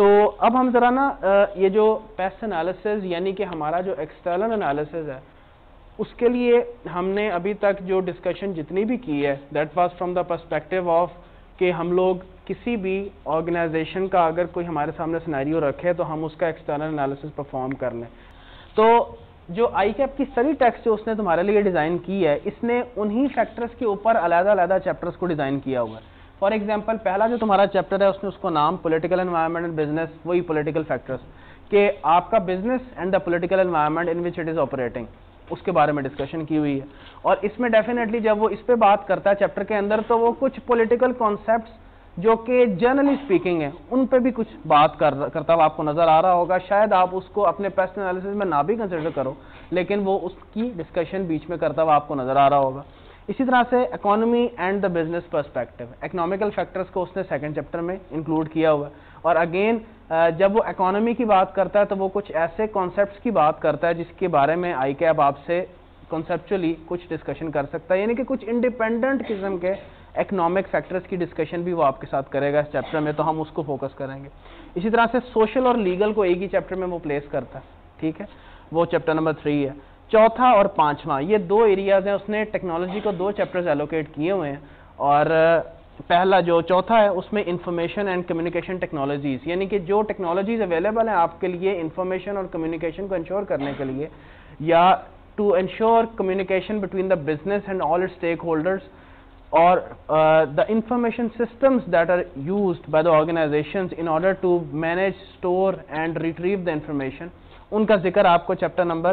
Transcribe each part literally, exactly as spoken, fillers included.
तो अब हम जरा ना ये जो पेस्ट एनालिसिस यानी कि हमारा जो एक्सटर्नल एनालिसिस है उसके लिए हमने अभी तक जो डिस्कशन जितनी भी की है that was from the perspective of कि हम लोग किसी भी ऑर्गेनाइजेशन का अगर कोई हमारे सामने सिनेरियो रखे तो हम उसका एक्सटर्नल एनालिसिस परफॉर्म कर लें। तो जो आईकैप की सारी टेक्स्ट जो उसने तुम्हारे लिए डिज़ाइन की है इसने उन्हीं फैक्टर्स के ऊपर अलग अलग चैप्टर्स को डिज़ाइन किया हुआ है। फॉर एग्जांपल पहला जो तुम्हारा चैप्टर है उसने उसको नाम पॉलिटिकल एनवायरनमेंट एंड बिजनेस, वही पॉलिटिकल फैक्टर्स के आपका business and the political environment in which it is operating, उसके बारे में डिस्कशन की हुई है। और इसमें डेफिनेटली जब वो इस पे बात करता है चैप्टर के अंदर तो वो कुछ पॉलिटिकल कॉन्सेप्ट्स जो कि जनरली स्पीकिंग है उन पे भी कुछ बात कर, करता हुआ आपको नज़र आ रहा होगा। शायद आप उसको अपने पेस्ट एनालिसिस में ना भी कंसिडर करो लेकिन वो उसकी डिस्कशन बीच में करता हुआ आपको नज़र आ रहा होगा। इसी तरह से economy and the business perspective, economical factors को उसने सेकंड चैप्टर में इंक्लूड किया हुआ। और अगेन जब वो इकोनॉमी की बात करता है तो वो कुछ ऐसे कॉन्सेप्ट्स की बात करता है जिसके बारे में आई के अब आपसे कॉन्सेप्चुअली कुछ डिस्कशन कर सकता है, यानी कि कुछ इंडिपेंडेंट किस्म के इकोनॉमिक फैक्टर्स की डिस्कशन भी वो आपके साथ करेगा इस चैप्टर में, तो हम उसको फोकस करेंगे। इसी तरह से सोशल और लीगल को एक ही चैप्टर में वो प्लेस करता है, ठीक है, वो चैप्टर नंबर थ्री है। चौथा और पांचवा ये दो एरियाज हैं, उसने टेक्नोलॉजी को दो चैप्टर्स एलोकेट किए हुए हैं। और पहला जो चौथा है उसमें इंफॉर्मेशन एंड कम्युनिकेशन टेक्नोलॉजीज़, यानी कि जो टेक्नोलॉजीज़ अवेलेबल हैं आपके लिए इंफॉर्मेशन और कम्युनिकेशन को इंश्योर करने के लिए या to ensure communication between the business and all its stake holders, और the information systems that are used by the organisations in order to manage, store and retrieve the information, उनका जिक्र आपको chapter number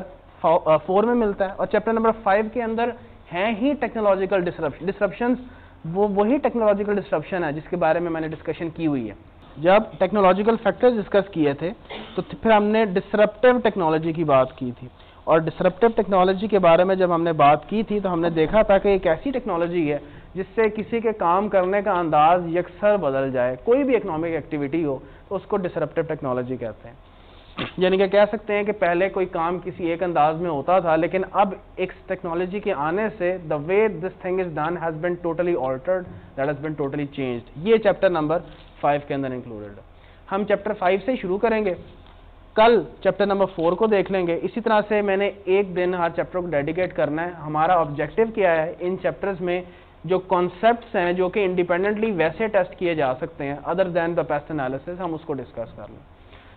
four में मिलता है। और chapter number five के अंदर हैं ही टेक्नोलॉजिकल डिसरप्शन, वो वही टेक्नोलॉजिकल डिसरप्शन है जिसके बारे में मैंने डिस्कशन की हुई है। जब टेक्नोलॉजिकल फैक्टर्स डिस्कस किए थे तो फिर हमने डिसरप्टिव टेक्नोलॉजी की बात की थी, और डिसरप्टिव टेक्नोलॉजी के बारे में जब हमने बात की थी तो हमने देखा था कि एक ऐसी टेक्नोलॉजी है जिससे किसी के काम करने का अंदाज यकसर बदल जाए, कोई भी इकोनॉमिक एक्टिविटी हो तो उसको डिसरप्टिव टेक्नोलॉजी कहते हैं। यानी कि कह सकते हैं कि पहले कोई काम किसी एक अंदाज में होता था लेकिन अब एक टेक्नोलॉजी के आने से the way this thing is done has been totally altered, that has been totally changed. ये चैप्टर नंबर फाइव के अंदर इंक्लूडेड। हम चैप्टर फाइव से शुरू करेंगे, कल चैप्टर नंबर फोर को देख लेंगे। इसी तरह से मैंने एक दिन हर चैप्टर को डेडिकेट करना है। हमारा ऑब्जेक्टिव क्या है, इन चैप्टर्स में जो कॉन्सेप्ट्स हैं जो कि इंडिपेंडेंटली वैसे टेस्ट किए जा सकते हैं other than the PEST analysis, हम उसको डिस्कस कर लें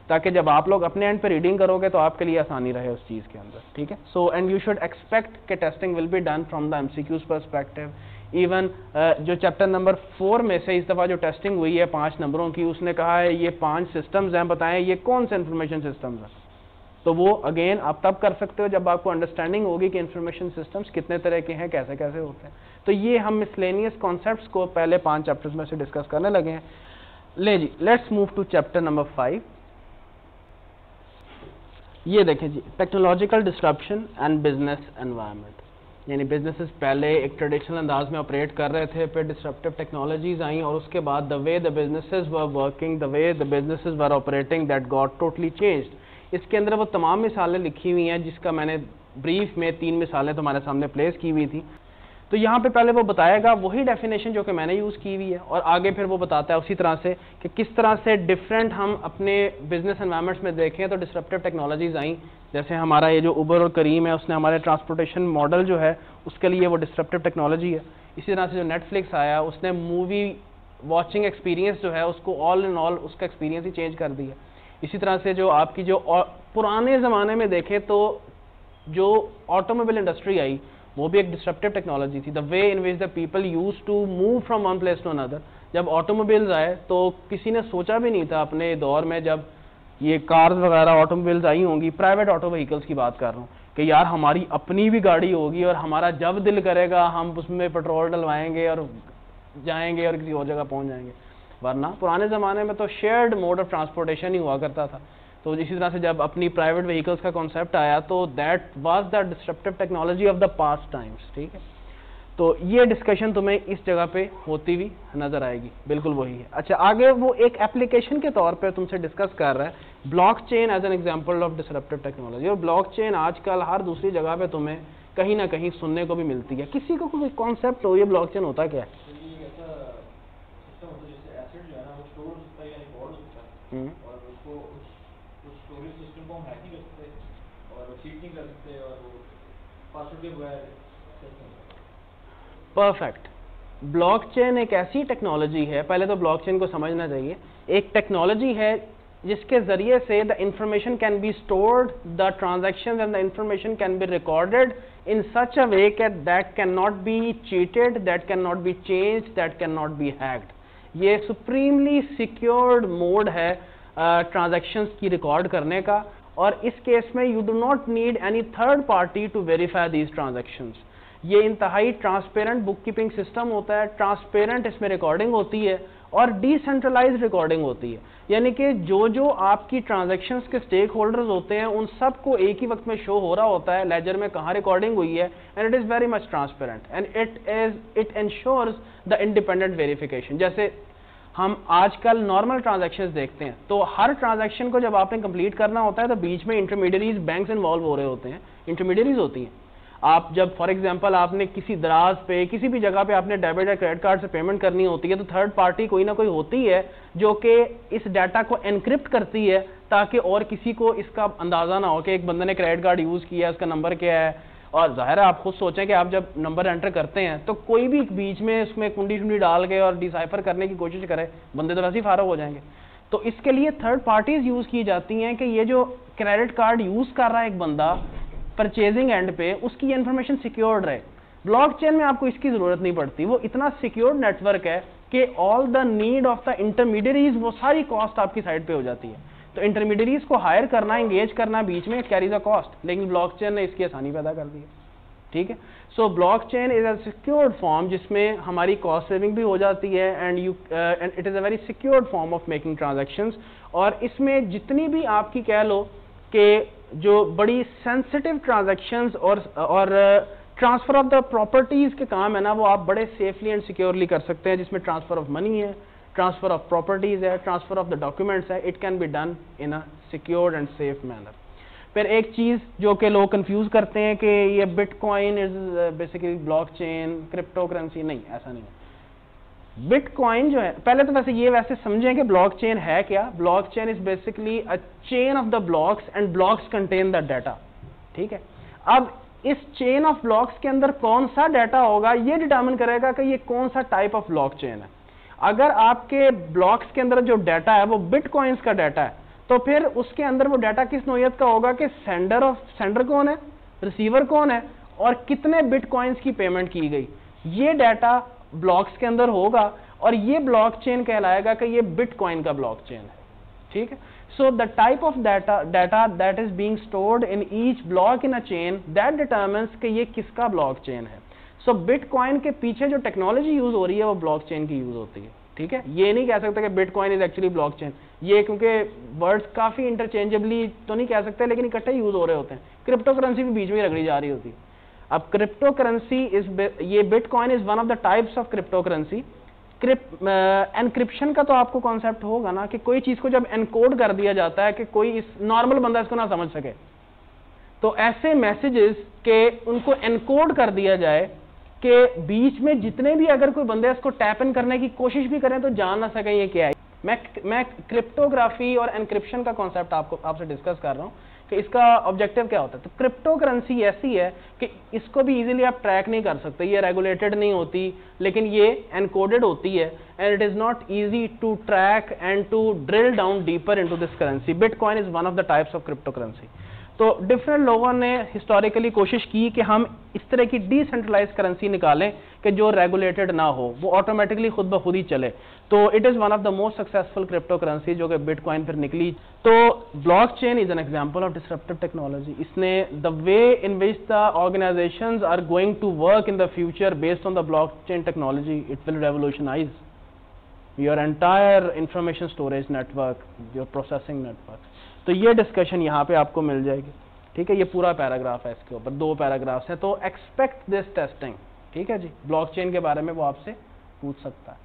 ताकि जब आप लोग अपने एंड पे रीडिंग करोगे तो आपके लिए आसानी रहे उस चीज़ के अंदर, ठीक है। So and you should expect के testing will be done from the MCQs perspective. Even जो चैप्टर नंबर फोर में से इस दफ़ा जो टेस्टिंग हुई है पांच नंबरों की, उसने कहा है ये पांच सिस्टम्स हैं, बताएं ये कौन से इन्फॉर्मेशन सिस्टम्स हैं। तो वो अगेन आप तब कर सकते हो जब आपको अंडरस्टैंडिंग होगी कि इन्फॉर्मेशन सिस्टम्स कितने तरह के हैं, कैसे कैसे होते हैं। तो ये हम मिसलेनियस कॉन्सेप्ट्स को पहले पाँच चैप्टर्स में से डिस्कस करने लगे हैं। ले जी, let's move to chapter number five. ये देखें जी, technological disruption and business environment, यानी बिजनेसेस पहले एक ट्रेडिशनल अंदाज में ऑपरेट कर रहे थे, फिर डिसरप्टिव टेक्नोलॉजीज आई और उसके बाद the way the businesses were working, the way the businesses were operating that got totally changed. इसके अंदर वो तमाम मिसालें लिखी हुई हैं जिसका मैंने ब्रीफ में तीन मिसालें तुम्हारे सामने प्लेस की हुई थी। तो यहाँ पे पहले वो बताएगा वही डेफिनेशन जो कि मैंने यूज़ की हुई है, और आगे फिर वो बताता है उसी तरह से कि किस तरह से डिफरेंट हम अपने बिजनेस एनवायरनमेंट्स में देखें तो डिसरप्टिव टेक्नोलॉजीज आई। जैसे हमारा ये जो उबर और करीम है उसने हमारे ट्रांसपोर्टेशन मॉडल जो है उसके लिए वो डिसरप्टिव टेक्नोलॉजी है। इसी तरह से जो नेटफ्लिक्स आया उसने मूवी वॉचिंग एक्सपीरियंस जो है उसको ऑल इन ऑल उसका एक्सपीरियंस ही चेंज कर दिया। इसी तरह से जो आपकी जो पुराने ज़माने में देखें तो जो ऑटोमोबाइल इंडस्ट्री आई वो भी एक डिसरप्टिव टेक्नोलॉजी थी, the way in which the people use to move from one place to another. जब ऑटोमोबाइल्स आए तो किसी ने सोचा भी नहीं था अपने दौर में, जब ये कार्स वगैरह ऑटोमोबाइल्स आई होंगी, प्राइवेट ऑटो व्हीकल्स की बात कर रहा हूँ, कि यार हमारी अपनी भी गाड़ी होगी और हमारा जब दिल करेगा हम उसमें पेट्रोल डलवाएंगे और जाएंगे और किसी और जगह पहुँच जाएंगे। वरना पुराने ज़माने में तो शेयर्ड मोड ऑफ ट्रांसपोर्टेशन ही हुआ करता था। तो इसी तरह से जब अपनी प्राइवेट व्हीकल्स का कॉन्सेप्ट आया तो that was the disruptive technology of the past times, ठीक है। तो ये डिस्कशन तुम्हें इस जगह पे होती हुई नजर आएगी, बिल्कुल वही है। अच्छा, आगे वो एक एप्लीकेशन के तौर पे तुमसे डिस्कस कर रहा है blockchain as an example of disruptive technology. और ब्लॉकचेन आजकल हर दूसरी जगह पे तुम्हें कहीं ना कहीं सुनने को भी मिलती है। किसी को कोई कॉन्सेप्ट हो ये ब्लॉकचेन होता क्या है? Positive way perfect. ब्लॉकचेन एक ऐसी टेक्नोलॉजी है, पहले तो ब्लॉकचेन को समझना चाहिए, एक टेक्नोलॉजी है जिसके जरिए से the information can be stored, the transactions and the information can be recorded in such a way that can not be cheated, that can not be changed, that can not be hacked. ये supremely secured mode है transactions uh, की record करने का, और इस case में you do not need any third party to verify these transactions. ये इंतहाई ट्रांसपेरेंट बुक कीपिंग सिस्टम होता है, ट्रांसपेरेंट इसमें रिकॉर्डिंग होती है और डिसेंट्रलाइज रिकॉर्डिंग होती है, यानी कि जो जो आपकी ट्रांजैक्शंस के स्टेक होल्डर्स होते हैं उन सबको एक ही वक्त में शो हो रहा होता है लेजर में कहाँ रिकॉर्डिंग हुई है, and it is very much transparent and it is it ensures the independent verification. जैसे हम आजकल नॉर्मल ट्रांजैक्शंस देखते हैं तो हर ट्रांजैक्शन को जब आपने कंप्लीट करना होता है तो बीच में इंटरमीडियरीज, बैंक्स इन्वॉल्व हो रहे होते हैं, इंटरमीडियरीज होती हैं। आप जब फॉर एग्जांपल आपने किसी दराज पे किसी भी जगह पे आपने डेबिट या क्रेडिट कार्ड से पेमेंट करनी होती है तो थर्ड पार्टी कोई ना कोई होती है जो कि इस डाटा को एनक्रिप्ट करती है ताकि और किसी को इसका अंदाज़ा ना हो कि एक बंदे ने क्रेडिट कार्ड यूज़ किया है, उसका नंबर क्या है। और ज़ाहिर है आप खुद सोचें कि आप जब नंबर एंटर करते हैं तो कोई भी बीच में उसमें कुंडी शुंडी डाल के और डिसाइफर करने की कोशिश करे, बंदे तो वैसे ही फारग हो जाएंगे। तो इसके लिए थर्ड पार्टीज़ यूज़ की जाती हैं कि ये जो क्रेडिट कार्ड यूज़ कर रहा है एक बंदा परचेजिंग एंड पे, उसकी इन्फॉर्मेशन सिक्योर्ड रहे। ब्लॉकचेन में आपको इसकी ज़रूरत नहीं पड़ती, वो इतना सिक्योर्ड नेटवर्क है कि all the need of the intermediaries, वो सारी कॉस्ट आपकी साइड पे हो जाती है। तो इंटरमीडियरीज को हायर करना, एंगेज करना बीच में, इट कैरीज अ कॉस्ट, लेकिन ब्लॉकचेन ने इसकी आसानी पैदा कर दी है। ठीक है, so blockchain is a secured form जिसमें हमारी कॉस्ट सेविंग भी हो जाती है and you and it is a very secured form of making transactions. और इसमें जितनी भी आपकी कह लो कि जो बड़ी सेंसिटिव ट्रांजैक्शंस और और ट्रांसफ़र ऑफ द प्रॉपर्टीज़ के काम है ना, वो आप बड़े सेफली एंड सिक्योरली कर सकते हैं, जिसमें ट्रांसफ़र ऑफ मनी है, ट्रांसफ़र ऑफ प्रॉपर्टीज़ है, ट्रांसफ़र ऑफ द डॉक्यूमेंट्स है। It can be done in a secured and safe manner. फिर एक चीज़ जो कि लोग कंफ्यूज करते हैं कि ये bitcoin is basically blockchain, crypto currency, नहीं, ऐसा नहीं है। बिटकॉइन जो है, पहले तो वैसे ये वैसे समझें कि ब्लॉकचेन है क्या। Blockchain is basically a chain of the blocks and blocks contain the data. ठीक है, अब इस चेन ऑफ ब्लॉक्स के अंदर कौन सा डाटा होगा ये डिटर्मिन करेगा कि ये कौन सा टाइप ऑफ ब्लॉकचेन है। अगर आपके ब्लॉक्स के अंदर जो डाटा है वो बिटकॉइंस का डाटा है तो फिर उसके अंदर वो डाटा किस नौयत का होगा कि सेंडर ऑफ सेंडर कौन है, रिसीवर कौन है और कितने बिटकॉइंस की पेमेंट की गई, ये डाटा ब्लॉक्स के अंदर होगा और ये ब्लॉकचेन कहलाएगा कि ये बिटकॉइन का ब्लॉकचेन है। ठीक है, so the type of data data that is being stored in each block in a chain that determines कि ये किसका ब्लॉकचेन है। सो बिटकॉइन के पीछे जो टेक्नोलॉजी यूज हो रही है वो ब्लॉकचेन की यूज होती है। ठीक है, ये नहीं कह सकते कि बिटकॉइन इज एक्चुअली ब्लॉकचेन, ये क्योंकि वर्ड्स काफी इंटरचेंजेबली तो नहीं कह सकते लेकिन इकट्ठे यूज हो रहे होते हैं। क्रिप्टो करेंसी भी बीच में रगड़ी जा रही होती है। अब क्रिप्टो करेंसी इज, ये bitcoin is one of the types of crypto currency. Encryption का तो आपको कॉन्सेप्ट होगा ना कि कोई चीज़ को जब एनकोड कर दिया जाता है कि कोई इस नॉर्मल बंदा इसको ना समझ सके, तो ऐसे मैसेजेस के उनको एनकोड कर दिया जाए कि बीच में जितने भी अगर कोई बंदे इसको टैप इन करने की कोशिश भी करें तो जान ना सकें ये क्या है। मैं मैं क्रिप्टोग्राफी और एनक्रिप्शन का कॉन्सेप्ट आपको आपसे डिस्कस कर रहा हूँ कि इसका ऑब्जेक्टिव क्या होता है। तो क्रिप्टो करेंसी ऐसी है कि इसको भी इजीली आप ट्रैक नहीं कर सकते, ये रेगुलेटेड नहीं होती लेकिन ये एनकोडेड होती है and it is not easy to track and to drill down deeper into this currency. Bitcoin is one of the types of crypto currency. तो डिफरेंट लोगों ने हिस्टोरिकली कोशिश की कि हम इस तरह की डिसेंट्रलाइज करेंसी निकालें कि जो रेगुलेटेड ना हो, वो ऑटोमेटिकली खुद ब खुद ही चले। तो it is one of the most successful crypto currency जो कि बिटकॉइन पर निकली। तो blockchain is an example of disruptive technology. इसने the way in which the organisations are going to work in the future based on the blockchain technology, it will revolutionise your entire information storage network, your processing network. तो ये discussion यहाँ पे आपको मिल जाएगी। ठीक है, ये पूरा पैराग्राफ है, इसके ऊपर दो पैराग्राफ्स हैं। तो एक्सपेक्ट दिस टेस्टिंग। ठीक है जी, ब्लॉकचेन के बारे में वो आपसे पूछ सकता है।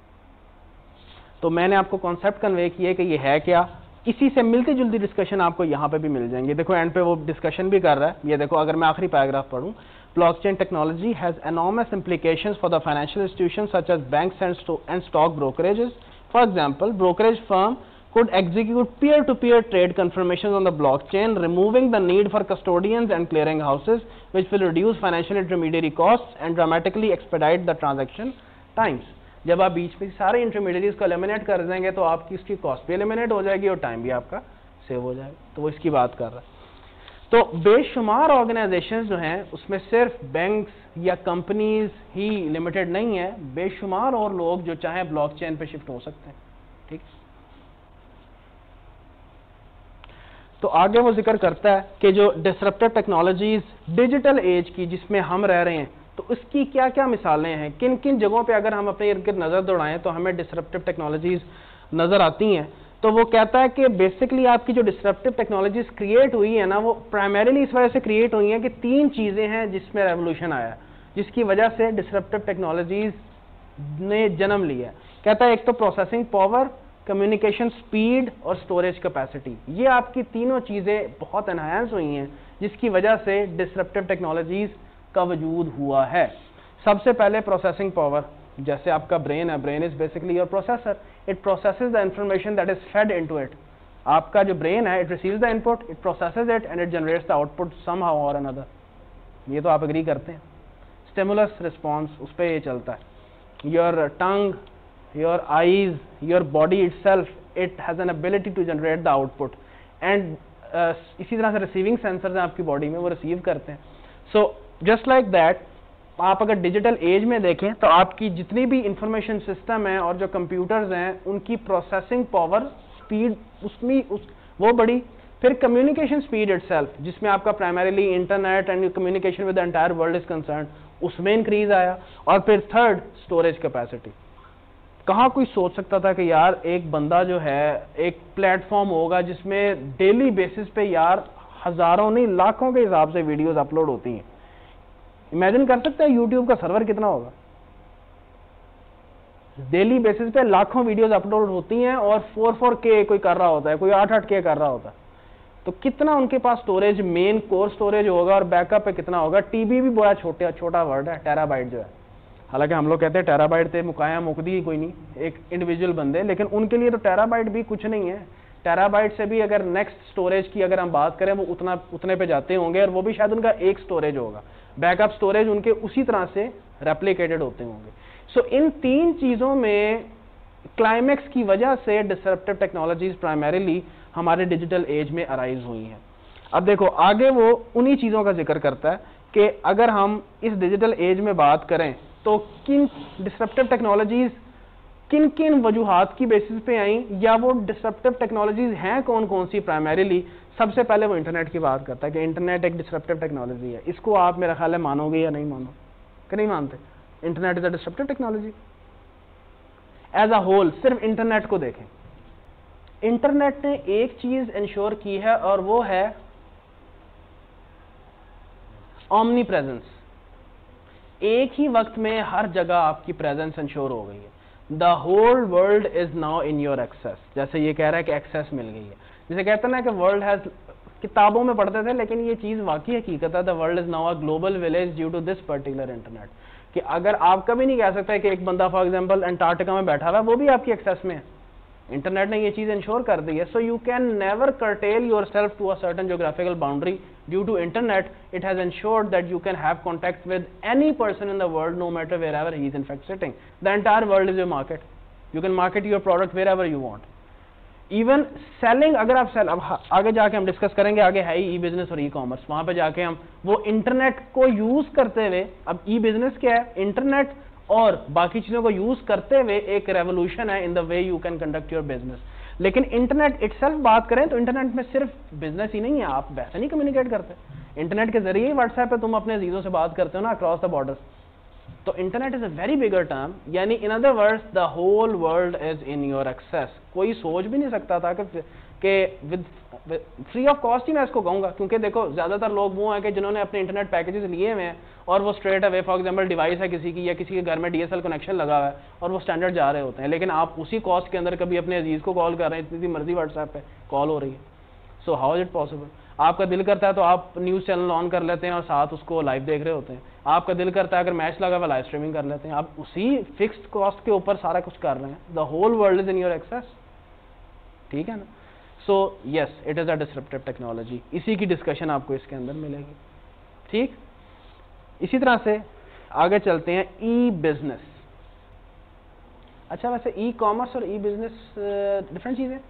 तो मैंने आपको कॉन्सेप्ट कन्वे किया कि ये है क्या, इसी से मिलती जुलती डिस्कशन आपको यहाँ पे भी मिल जाएंगे। देखो एंड पे वो डिस्कशन भी कर रहा है। ये देखो, अगर मैं आखिरी पैराग्राफ पढ़ूँ, blockchain technology has enormous implications for the financial institutions such as banks and stock brokerages. For example, brokerage firm could execute peer-to-peer trade confirmations on the blockchain, removing the need for custodians and clearing houses, which will reduce financial intermediary costs and dramatically expedite the transaction times. जब आप बीच में सारे intermediaries को eliminate कर देंगे तो आपकी इसकी कॉस्ट भी एलिमिनेट हो जाएगी और टाइम भी आपका सेव हो जाएगा, तो वो इसकी बात कर रहा है। तो बेशुमार ऑर्गेनाइजेशंस जो हैं उसमें सिर्फ बैंक्स या कंपनीज ही लिमिटेड नहीं है, बेशुमार और लोग जो चाहें ब्लॉकचेन पे शिफ्ट हो सकते हैं। ठीक, तो आगे वो जिक्र करता है कि जो डिसरप्टिव टेक्नोलॉजीज डिजिटल एज की जिसमें हम रह रहे हैं, तो उसकी क्या क्या मिसालें हैं, किन किन जगहों पे अगर हम अपने इर्द गिर्द नज़र दौड़ाएं तो हमें डिसरप्टिव टेक्नोलॉजीज नज़र आती हैं। तो वो कहता है कि बेसिकली आपकी जो डिसरप्टिव टेक्नोलॉजीज क्रिएट हुई है ना, वो प्राइमरीली इस वजह से क्रिएट हुई हैं कि तीन चीज़ें हैं जिसमें रेवोल्यूशन आया, जिसकी वजह से डिसरप्टिव टेक्नोलॉजीज ने जन्म लिया। कहता है एक तो प्रोसेसिंग पावर, कम्युनिकेशन स्पीड और स्टोरेज कैपेसिटी, ये आपकी तीनों चीज़ें बहुत एनहांस हुई हैं जिसकी वजह से डिसरप्टिव टेक्नोलॉजीज़ का वजूद हुआ है। सबसे पहले प्रोसेसिंग पावर, जैसे आपका ब्रेन है, brain is basically your processor, it processes the information that is fed into it. आपका जो ब्रेन है, it receives the input, it processes it and it generates the output somehow और another, ये तो आप एग्री करते हैं। स्टिमुलस रिस्पॉन्स, उस पर ये चलता है। Your tongue, your eyes, your body itself, it has an ability to generate the output and इसी तरह से रिसीविंग सेंसर हैं आपकी बॉडी में, वो रिसीव करते हैं। So so, just like that आप अगर डिजिटल एज में देखें तो आपकी जितनी भी इंफॉर्मेशन सिस्टम है और जो कंप्यूटर्स हैं उनकी प्रोसेसिंग पावर, स्पीड उसमें उस वो बड़ी, फिर कम्युनिकेशन स्पीड इटसेल्फ जिसमें आपका primarily internet and communication with the entire world is concern, उसमें इंक्रीज आया, और फिर थर्ड स्टोरेज कैपेसिटी। कहाँ कोई सोच सकता था कि यार एक बंदा जो है, एक प्लेटफॉर्म होगा जिसमें डेली बेसिस पे यार हज़ारों नहीं लाखों के हिसाब से वीडियोज़ अपलोड होती हैं। इमेजिन कर सकते हैं YouTube का सर्वर कितना होगा, डेली बेसिस पे लाखों वीडियोस अपलोड होती हैं और फोर फोर के कोई कर रहा होता है, कोई एट एट के कर रहा होता है, तो कितना उनके पास स्टोरेज, मेन कोर स्टोरेज होगा और बैकअप पे कितना होगा। टीबी भी बड़ा छोटा छोटा वर्ड है, टेराबाइट जो है, हालांकि हम लोग कहते हैं टेराबाइट थे मुकाया मुकदी कोई नहीं एक इंडिविजुअल बंदे, लेकिन उनके लिए तो टेराबाइट भी कुछ नहीं है। टेराबाइट से भी अगर नेक्स्ट स्टोरेज की अगर हम बात करें, वो उतना उतने पे जाते होंगे और वो भी शायद उनका एक स्टोरेज होगा, बैकअप स्टोरेज उनके उसी तरह से रेप्लिकेटेड होते होंगे। सो so, इन तीन चीज़ों में क्लाइमेक्स की वजह से डिसरप्टिव टेक्नोलॉजीज प्राइमरीली हमारे डिजिटल एज में अराइज हुई हैं। अब देखो आगे वो उन्हीं चीज़ों का जिक्र करता है कि अगर हम इस डिजिटल एज में बात करें तो किन डिसरप्टिव टेक्नोलॉजीज़ किन किन वजूहात की बेसिस पे आई, या वो डिसरप्टिव टेक्नोलॉजीज हैं कौन कौन सी प्राइमरीली। सबसे पहले वो इंटरनेट की बात करता है कि इंटरनेट एक डिसरप्टिव टेक्नोलॉजी है। इसको आप मेरा ख्याल है मानोगे या नहीं मानो, कि नहीं मानते internet is a disruptive technology as a whole. सिर्फ इंटरनेट को देखें, इंटरनेट ने एक चीज इंश्योर की है और वो है ओमनी प्रेजेंस, एक ही वक्त में हर जगह आपकी प्रेजेंस इंश्योर हो गई है। The whole world is now in your access, जैसे ये कह रहा है कि एक्सेस मिल गई है। जैसे कहते हैं ना कि वर्ल्ड हैज, किताबों में पढ़ते थे लेकिन ये चीज़ वाकई हकीकत है, the world is now a global village due to this particular internet. कि अगर आप कभी नहीं कह सकते कि एक बंदा फॉर एग्जाम्पल अंटार्कटिका में बैठा हुआ है, वो भी आपकी एक्सेस में है, इंटरनेट ने ये चीज़ इंश्योर कर दी है। So you can never curtail yourself to a certain geographical boundary, due to internet it has ensured that you can have contact with any person in the world, no matter wherever he is in fact sitting. The entire world is your market, you can market your product wherever you want. Even selling, अगर आप cell, अब आगे जाके हम discuss करेंगे, आगे है ई business और ई कॉमर्स, वहाँ पर जाके हम वो इंटरनेट को यूज़ करते हुए, अब ई बिजनेस क्या है, इंटरनेट और बाकी चीज़ों को यूज़ करते हुए एक रेवोल्यूशन है in the way you can conduct your business. लेकिन इंटरनेट इटसेल्फ बात करें तो इंटरनेट में सिर्फ बिजनेस ही नहीं है, आप वैसे नहीं कम्युनिकेट करते, इंटरनेट के जरिए ही व्हाट्सएप पे तुम अपने जीजों से बात करते हो ना अक्रॉस द बॉर्डर्स। तो internet is a very bigger term, यानी in other words the whole world is in your access. कोई सोच भी नहीं सकता था कि विद फ्री ऑफ कॉस्ट ही मैं इसको कहूँगा, क्योंकि देखो ज़्यादातर लोग वो हैं कि जिन्होंने अपने इंटरनेट पैकेजेस लिए हुए हैं और वो straight away for example device है किसी की या किसी के घर में डीएसएल कनेक्शन लगा हुआ है और वो स्टैंडर्ड जा रहे होते हैं, लेकिन आप उसी कॉस्ट के अंदर कभी अपने अजीज़ को कॉल कर रहे हैं, इतनी मर्जी व्हाट्सएप पे कॉल हो रही है। So how is it possible? आपका दिल करता है तो आप न्यूज़ चैनल ऑन कर लेते हैं और साथ उसको लाइव देख रहे होते हैं, आपका दिल करता है अगर मैच लगा हुआ लाइव स्ट्रीमिंग कर लेते हैं, आप उसी फिक्स्ड कॉस्ट के ऊपर सारा कुछ कर रहे हैं। The whole world is in your access. ठीक है ना. So yes, it is a disruptive technology. इसी की डिस्कशन आपको इसके अंदर मिलेगी. ठीक, इसी तरह से आगे चलते हैं ई बिजनेस. अच्छा, वैसे ई कॉमर्स और ई बिजनेस डिफरेंट चीज़ है?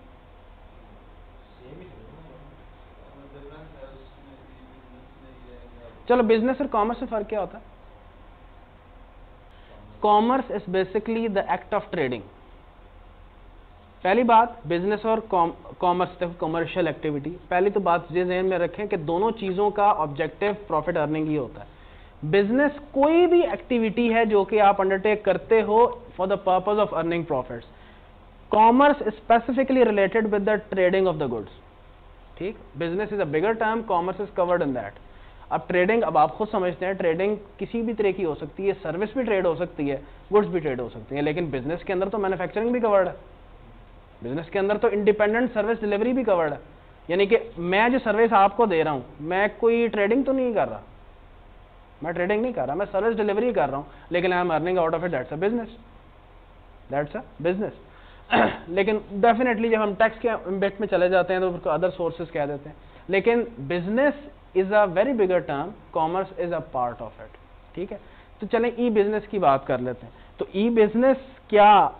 चलो, बिजनेस और कॉमर्स में फर्क क्या होता है? Commerce is basically the act of trading. पहली बात, बिजनेस और कॉमर्स कमर्शियल एक्टिविटी. पहली तो बात ये ध्यान में रखें कि दोनों चीज़ों का ऑब्जेक्टिव प्रॉफिट अर्निंग ही होता है. बिजनेस कोई भी एक्टिविटी है जो कि आप अंडरटेक करते हो for the purpose of earning profits. Commerce specifically related with the trading of the goods. ठीक, business is a bigger term, commerce is covered in that. अब ट्रेडिंग, अब आप खुद समझते हैं, ट्रेडिंग किसी भी तरह की हो सकती है, सर्विस भी ट्रेड हो सकती है, गुड्स भी ट्रेड हो सकती है. लेकिन बिजनेस के अंदर तो मैन्युफैक्चरिंग भी कवर्ड है, बिजनेस के अंदर तो इंडिपेंडेंट सर्विस डिलीवरी भी कवर्ड है. यानी कि मैं जो सर्विस आपको दे रहा हूँ, मैं कोई ट्रेडिंग तो नहीं कर रहा, मैं ट्रेडिंग नहीं कर रहा, मैं सर्विस डिलीवरी कर रहा हूँ, लेकिन I am earning out of it. That's a business, that's a business. लेकिन डेफिनेटली जब हम टैक्स के इम्पैक्ट में चले जाते हैं तो उसको अदर सोर्सेज कह देते हैं. लेकिन business is a very bigger term, commerce is a part of it. ठीक है, तो चलें ई बिजनेस की बात कर लेते हैं. तो ई बिजनेस क्या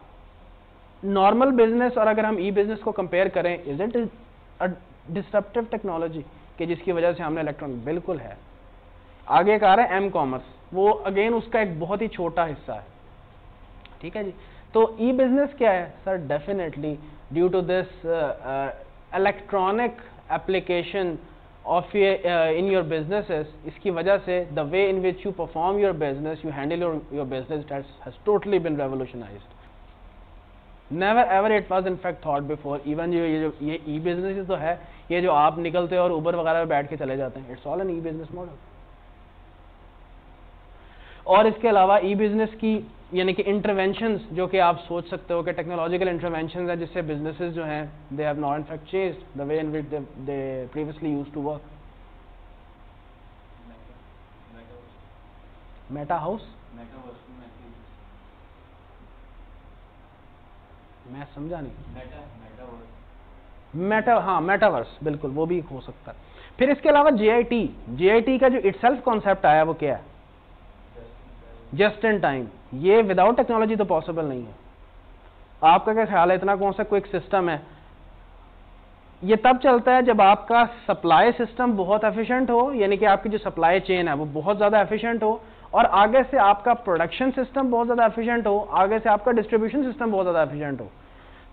नॉर्मल बिजनेस, और अगर हम ई बिजनेस को कंपेयर करें, is it a disruptive technology कि जिसकी वजह से हमने इलेक्ट्रॉनिक, बिल्कुल है. आगे एक आ रहा है एम कॉमर्स, वो अगेन उसका एक बहुत ही छोटा हिस्सा है. ठीक है जी, तो ई बिजनेस क्या है sir? Definitely due to this electronic application of in your businesses, इसकी वजह से the way in which you perform your business, you handle your business, that has totally been revolutionized. Never ever it was in fact thought before. Even जो ये ई business तो है, ये जो आप निकलते हो और उबर वगैरह में बैठ के चले जाते हैं, it's all an e business model. और इसके अलावा ई बिजनेस की यानी कि इंटरवेंशंस जो कि आप सोच सकते हो कि टेक्नोलॉजिकल इंटरवेंशंस है जिससे बिजनेसेस जो हैं, they have not in fact changed the way in which they previously use to work. Meta house, मैं समझा नहीं. मेटा, हाँ, मेटावर्स, बिल्कुल, वो भी हो सकता है. फिर इसके अलावा जे I T, J I T का जो इटसेल्फ कॉन्सेप्ट आया वो क्या है? Just in time. ये विदाउट टेक्नोलॉजी तो पॉसिबल नहीं है. आपका क्या ख्याल है, इतना कौन सा क्विक सिस्टम है? ये तब चलता है जब आपका सप्लाई सिस्टम बहुत एफिशिएंट हो, यानी कि आपकी जो सप्लाई चेन है वो बहुत ज़्यादा एफिशिएंट हो, और आगे से आपका प्रोडक्शन सिस्टम बहुत ज़्यादा एफिशिएंट हो, आगे से आपका डिस्ट्रीब्यूशन सिस्टम बहुत ज़्यादा एफिशिएंट हो.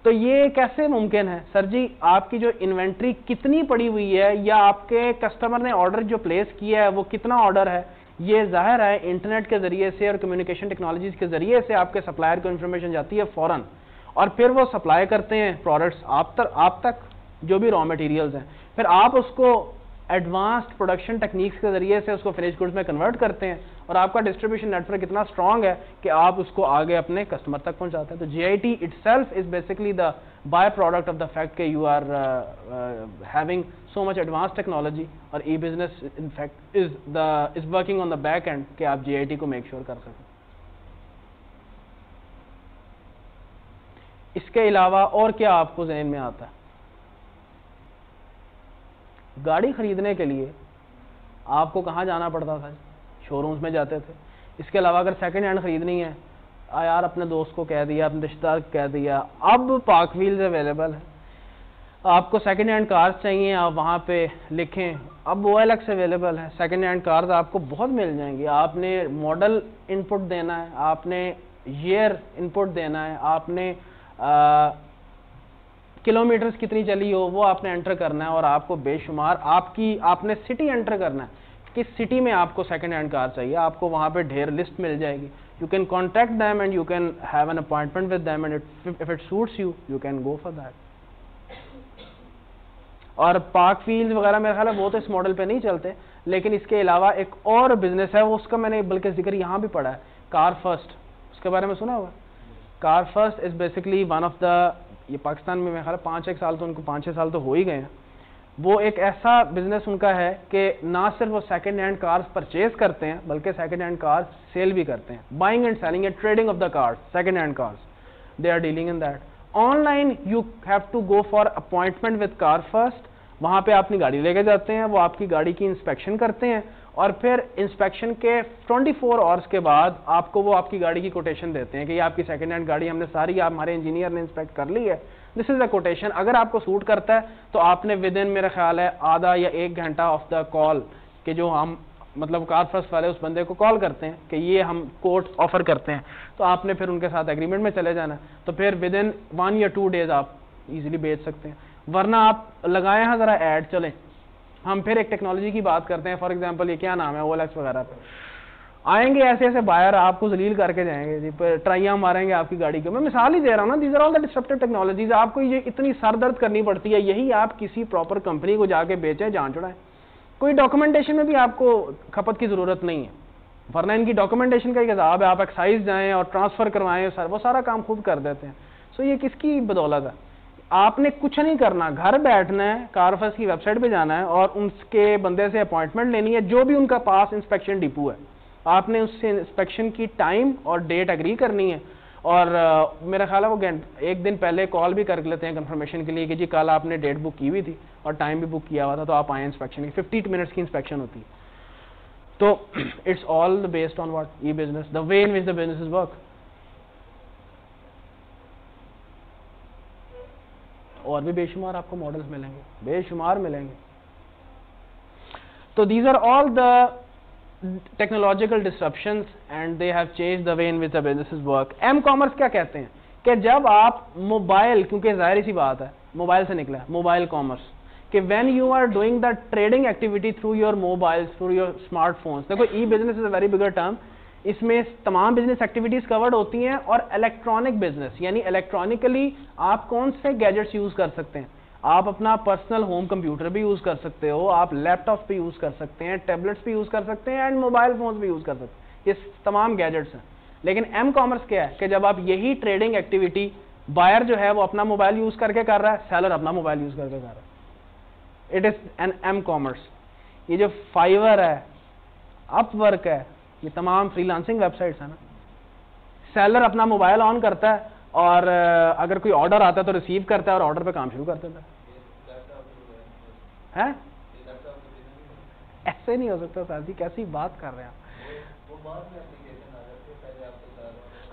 तो ये कैसे मुमकिन है सर जी? आपकी जो इन्वेंट्री कितनी पड़ी हुई है, या आपके कस्टमर ने ऑर्डर जो प्लेस किया है वो कितना ऑर्डर है, ये जाहिर है इंटरनेट के ज़रिए से और कम्युनिकेशन टेक्नोलॉजीज़ के ज़रिए से आपके सप्लायर को इन्फॉर्मेशन जाती है फ़ौरन, और फिर वो सप्लाई करते हैं प्रोडक्ट्स आप तक आप तक जो भी रॉ मटेरियल्स हैं. फिर आप उसको एडवांस्ड प्रोडक्शन टेक्निक्स के ज़रिए से उसको फिनिश गुड्स में कन्वर्ट करते हैं, और आपका डिस्ट्रीब्यूशन नेटवर्क इतना स्ट्रांग है कि आप उसको आगे अपने कस्टमर तक पहुँचाते हैं. तो J I T itself is basically the by product of the fact के you are having so much advanced technology, और e-business in fact is the is working on the back end कि आप J I T को make sure कर सकें. इसके अलावा और क्या आपको जहन में आता है? गाड़ी खरीदने के लिए आपको कहाँ जाना पड़ता था? शोरूम्स में जाते थे. इसके अलावा अगर सेकेंड हैंड खरीदनी है, आ यार अपने दोस्त को कह दिया, अपने रिश्तेदार को कह दिया, अब पार्क व्हील्स अवेलेबल है. आपको सेकेंड हैंड कार्स चाहिए, आप वहाँ पे लिखें, अब O L X अवेलेबल है, सेकेंड हैंड कार्स आपको बहुत मिल जाएंगी. आपने मॉडल इनपुट देना है, आपने ईयर इनपुट देना है, आपने किलोमीटर्स कितनी चली हो वो आपने एंटर करना है, और आपको बेशुमार आपकी आपने सिटी एंटर करना है, किस सिटी में आपको सेकेंड हैंड कार चाहिए, आपको वहाँ पे ढेर लिस्ट मिल जाएगी. You can contact them and you can have an appointment with them and if it suits you you can go for that. और पार्क फील्ड वगैरह मेरा ख्याल है वो तो इस मॉडल पे नहीं चलते, लेकिन इसके अलावा एक और बिजनेस है, वो उसका मैंने बल्कि जिक्र यहाँ भी पढ़ा है, कार फर्स्ट. उसके बारे में सुना हुआ? Car first is basically one of the, ये पाकिस्तान में मेरा ख्याल है पाँच एक साल तो उनको पाँच छः साल तो हो ही गए हैं. वो एक ऐसा बिजनेस उनका है कि ना सिर्फ वो सेकेंड हैंड कार्स परचेज करते हैं, बल्कि सेकेंड हैंड कार्स सेल भी करते हैं. Buying and selling and trading of the cars, second hand cars, they are dealing in that. Online you have to go for appointment with CarFirst. वहाँ पे आपकी गाड़ी लेके जाते हैं, वो आपकी गाड़ी की इंस्पेक्शन करते हैं और फिर इंस्पेक्शन के चौबीस आवर्स के बाद आपको वो आपकी गाड़ी की कोटेशन देते हैं कि ये आपकी सेकंड हैंड गाड़ी हमने सारी आप हमारे इंजीनियर ने इंस्पेक्ट कर ली है, दिस इज़ द कोटेशन. अगर आपको सूट करता है तो आपने विद इन मेरा ख्याल है आधा या एक घंटा ऑफ द कॉल के जो हम मतलब CarFirst वाले उस बंदे को कॉल करते हैं कि ये हम कोट ऑफर करते हैं, तो आपने फिर उनके साथ एग्रीमेंट में चले जाना, तो फिर विद इन वन या टू डेज आप इजीली बेच सकते हैं. वरना आप लगाए हैं ज़रा ऐड, चलें हम फिर एक टेक्नोलॉजी की बात करते हैं, फॉर एग्जांपल ये क्या नाम है O L X वगैरह पे आएंगे ऐसे ऐसे बायर आपको जलील करके जाएंगे जी, पर ट्राइयाँ मारेंगे आपकी गाड़ी को. मैं मिसाल ही दे रहा हूँ ना, these are all the disruptive technologies. आपको ये इतनी सरदर्द करनी पड़ती है, यही आप किसी प्रॉपर कंपनी को जाके बेचें, जान चुड़ाएं. कोई डॉक्यूमेंटेशन में भी आपको खपत की ज़रूरत नहीं है, वरना इनकी डॉक्यूमेंटेशन का एक हिसाब है, आप एक्साइज जाएँ और ट्रांसफ़र करवाएँ, सर वो सारा काम खुद कर देते हैं. सो ये किसकी बदौलत है? आपने कुछ नहीं करना, घर बैठना है, CarFirst की वेबसाइट पे जाना है और उनके बंदे से अपॉइंटमेंट लेनी है, जो भी उनका पास इंस्पेक्शन डिपो है आपने उससे इंस्पेक्शन की टाइम और डेट एग्री करनी है. और आ, मेरा ख्याल है वो एक दिन पहले कॉल भी कर लेते हैं कंफर्मेशन के लिए कि जी कल आपने डेट बुक की हुई थी और टाइम भी बुक किया हुआ था, तो आप आए इंस्पेक्शन की. फिफ्टी मिनट्स की इंस्पेक्शन होती है. तो it's all based on what e business, the way in which the business is work. और भी बेशुमार आपको मॉडल्स मिलेंगे, बेशुमार मिलेंगे. तो these are all the technological disruptions and they have changed the way in which the businesses work. M commerce क्या कहते हैं कि जब आप मोबाइल, क्योंकि जाहिर सी बात है मोबाइल से निकला है मोबाइल कॉमर्स, कि when you are doing the trading activity through your mobile, through your smartphones. देखो e business is a very bigger term, इसमें तमाम बिजनेस एक्टिविटीज़ कवर्ड होती हैं. और इलेक्ट्रॉनिक बिजनेस यानी इलेक्ट्रॉनिकली आप कौन से गैजेट्स यूज़ कर सकते हैं? आप अपना पर्सनल होम कंप्यूटर भी यूज़ कर सकते हो, आप लैपटॉप भी यूज़ कर सकते हैं, टैबलेट्स भी यूज़ कर सकते हैं एंड मोबाइल फोन्स भी यूज़ कर सकते हैं. ये तमाम गैजेट्स हैं. लेकिन एम कॉमर्स क्या है कि जब आप यही ट्रेडिंग एक्टिविटी, बायर जो है वो अपना मोबाइल यूज़ करके कर रहा है, सेलर अपना मोबाइल यूज़ करके कर रहा है, it is an M commerce. ये जो फाइवर है, अपवर्क है, ये तमाम फ्रीलांसिंग वेबसाइट्स है ना, सेलर अपना मोबाइल ऑन करता है और अगर कोई ऑर्डर आता है तो रिसीव करता है और ऑर्डर पे काम शुरू कर देता है. हैं? ऐसे नहीं हो सकता सर जी, कैसी बात कर रहे हैं आप?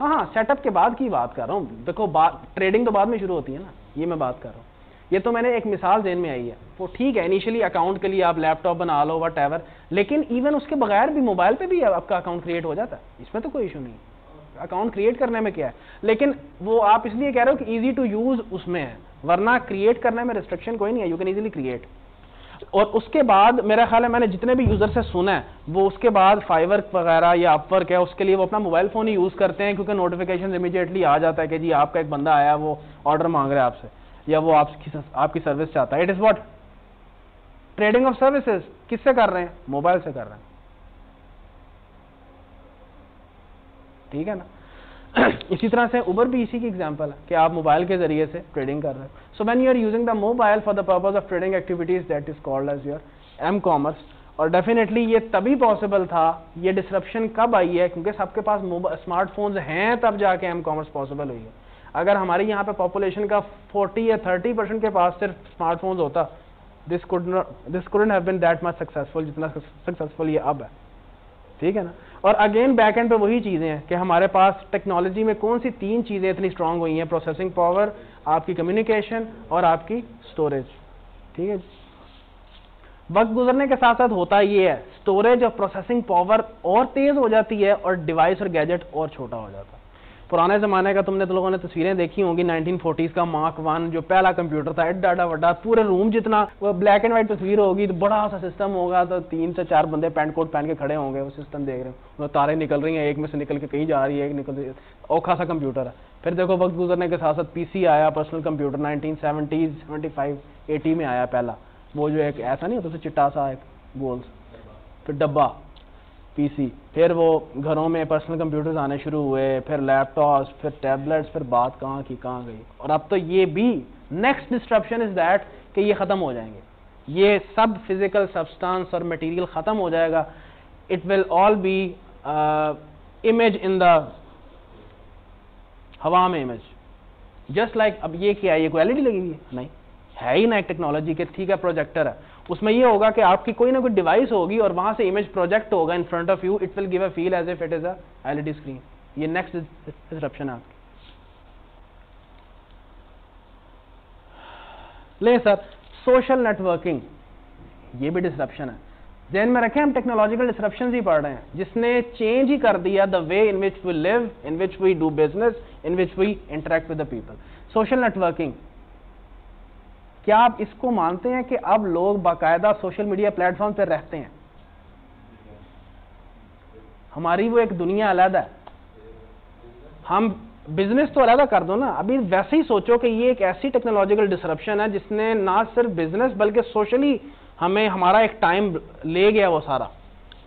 हाँ हाँ, सेटअप के बाद की बात कर रहा हूँ. देखो बात, ट्रेडिंग तो बाद में शुरू होती है ना, ये मैं बात कर रहा हूँ. ये तो मैंने एक मिसाल जेन में आई है. तो ठीक है, इनिशियली अकाउंट के लिए आप लैपटॉप बना लो वट एवर, लेकिन इवन उसके बगैर भी मोबाइल पे भी आपका अकाउंट क्रिएट हो जाता है, इसमें तो कोई इशू नहीं है. अकाउंट क्रिएट करने में क्या है, लेकिन वो आप इसलिए कह रहे हो कि ईजी टू यूज़ उसमें है, वरना क्रिएट करने में रिस्ट्रिक्शन कोई नहीं है, यू कैन ईजिली क्रिएट. और उसके बाद मेरा ख्याल है मैंने जितने भी यूज़र से सुना है वो उसके बाद फाइवर वगैरह या अपवर्क है, उसके लिए वो अपना मोबाइल फ़ोन ही यूज़ करते हैं, क्योंकि नोटिफिकेशन इमीडिएटली आ जाता है कि जी आपका एक बंदा आया, वो ऑर्डर मांग रहा है आपसे या वो आपकी आपकी सर्विस चाहता है. It is what trading of services. किससे कर रहे हैं? मोबाइल से कर रहे हैं, ठीक है ना. इसी तरह से उबर भी इसी की एग्जांपल है कि आप मोबाइल के जरिए से ट्रेडिंग कर रहे हैं. So when you are using the mobile for the purpose of trading activities, that is called as your M commerce. और डेफिनेटली ये तभी पॉसिबल था, ये डिसरप्शन कब आई है? क्योंकि सबके पास स्मार्टफोन्स हैं, तब जाके एम कॉमर्स पॉसिबल हुई है. अगर हमारे यहाँ पे पॉपुलेशन का चालीस या तीस परसेंट के पास सिर्फ स्मार्टफोन्स होता, this could not this couldn't have been that much successful जितना सक्सेसफुल ये अब है, ठीक है ना. और अगेन बैक एंड पे वही चीज़ें हैं कि हमारे पास टेक्नोलॉजी में कौन सी तीन चीज़ें इतनी स्ट्रांग हुई हैं, प्रोसेसिंग पावर, आपकी कम्युनिकेशन और आपकी स्टोरेज, ठीक है. वक्त गुजरने के साथ साथ होता ये है, स्टोरेज और प्रोसेसिंग पावर और तेज़ हो जाती है और डिवाइस और गैजेट और छोटा हो जाता है. पुराने ज़माने का तुमने तो लोगों ने तस्वीरें देखी होंगी, नाइनटीन फोर्टीज़ का मार्क वन जो पहला कंप्यूटर था, एड्डा एड्डा वड्डा, पूरे रूम जितना, वो ब्लैक एंड वाइट तस्वीर होगी, तो बड़ा सा सिस्टम होगा, तो तीन से चार बंदे पैंट कोट पहन के खड़े होंगे, वो सिस्टम देख रहे हो, वो तारे निकल रही हैं, एक में से निकल के कहीं जा रही है, एक निकल रही है, औखा सा कंप्यूटर है. फिर देखो वक्त गुजरने के साथ साथ पी सी आया, personal computer, nineteen seventies seventy five eighty में आया पहला, वो जो एक ऐसा नहीं होता तो चिट्टा सा एक गोल, फिर डब्बा पीसी, फिर वो घरों में पर्सनल कंप्यूटर्स आने शुरू हुए, फिर लैपटॉप्स, फिर टैबलेट्स, फिर बात कहाँ की कहाँ गई. और अब तो ये भी नेक्स्ट डिस्ट्रप्शन इज़ दैट कि ये ख़त्म हो जाएंगे, ये सब फिज़िकल सब्सटेंस और मटेरियल ख़त्म हो जाएगा. It will all be image in the हवा में इमेज, जस्ट लाइक like, अब ये क्या है, ये कोई एलईडी लगी हुई है नहीं, है ही ना एक टेक्नोलॉजी के, ठीक है प्रोजेक्टर है, उसमें ये होगा कि आपकी कोई ना कोई डिवाइस होगी और वहां से इमेज प्रोजेक्ट होगा in front of you, it will give a feel as if it is a LED screen. ये नेक्स्ट डिस्रप्शन है आपकी। ले सर सोशल नेटवर्किंग, ये भी डिस्रप्शन है। ध्यान में रखें हम टेक्नोलॉजिकल डिस्रप्शन ही पढ़ रहे हैं जिसने चेंज ही कर दिया the way in which we live, in which we do business, in which we interact with the people. Social networking, क्या आप इसको मानते हैं कि अब लोग बाकायदा सोशल मीडिया प्लेटफॉर्म पर रहते हैं? हमारी वो एक दुनिया अलहदा है, हम बिजनेस तो अलहदा कर दो ना। अभी वैसे ही सोचो कि ये एक ऐसी टेक्नोलॉजिकल डिस्रप्शन है जिसने ना सिर्फ बिजनेस बल्कि सोशली हमें हमारा एक टाइम ले गया वो सारा।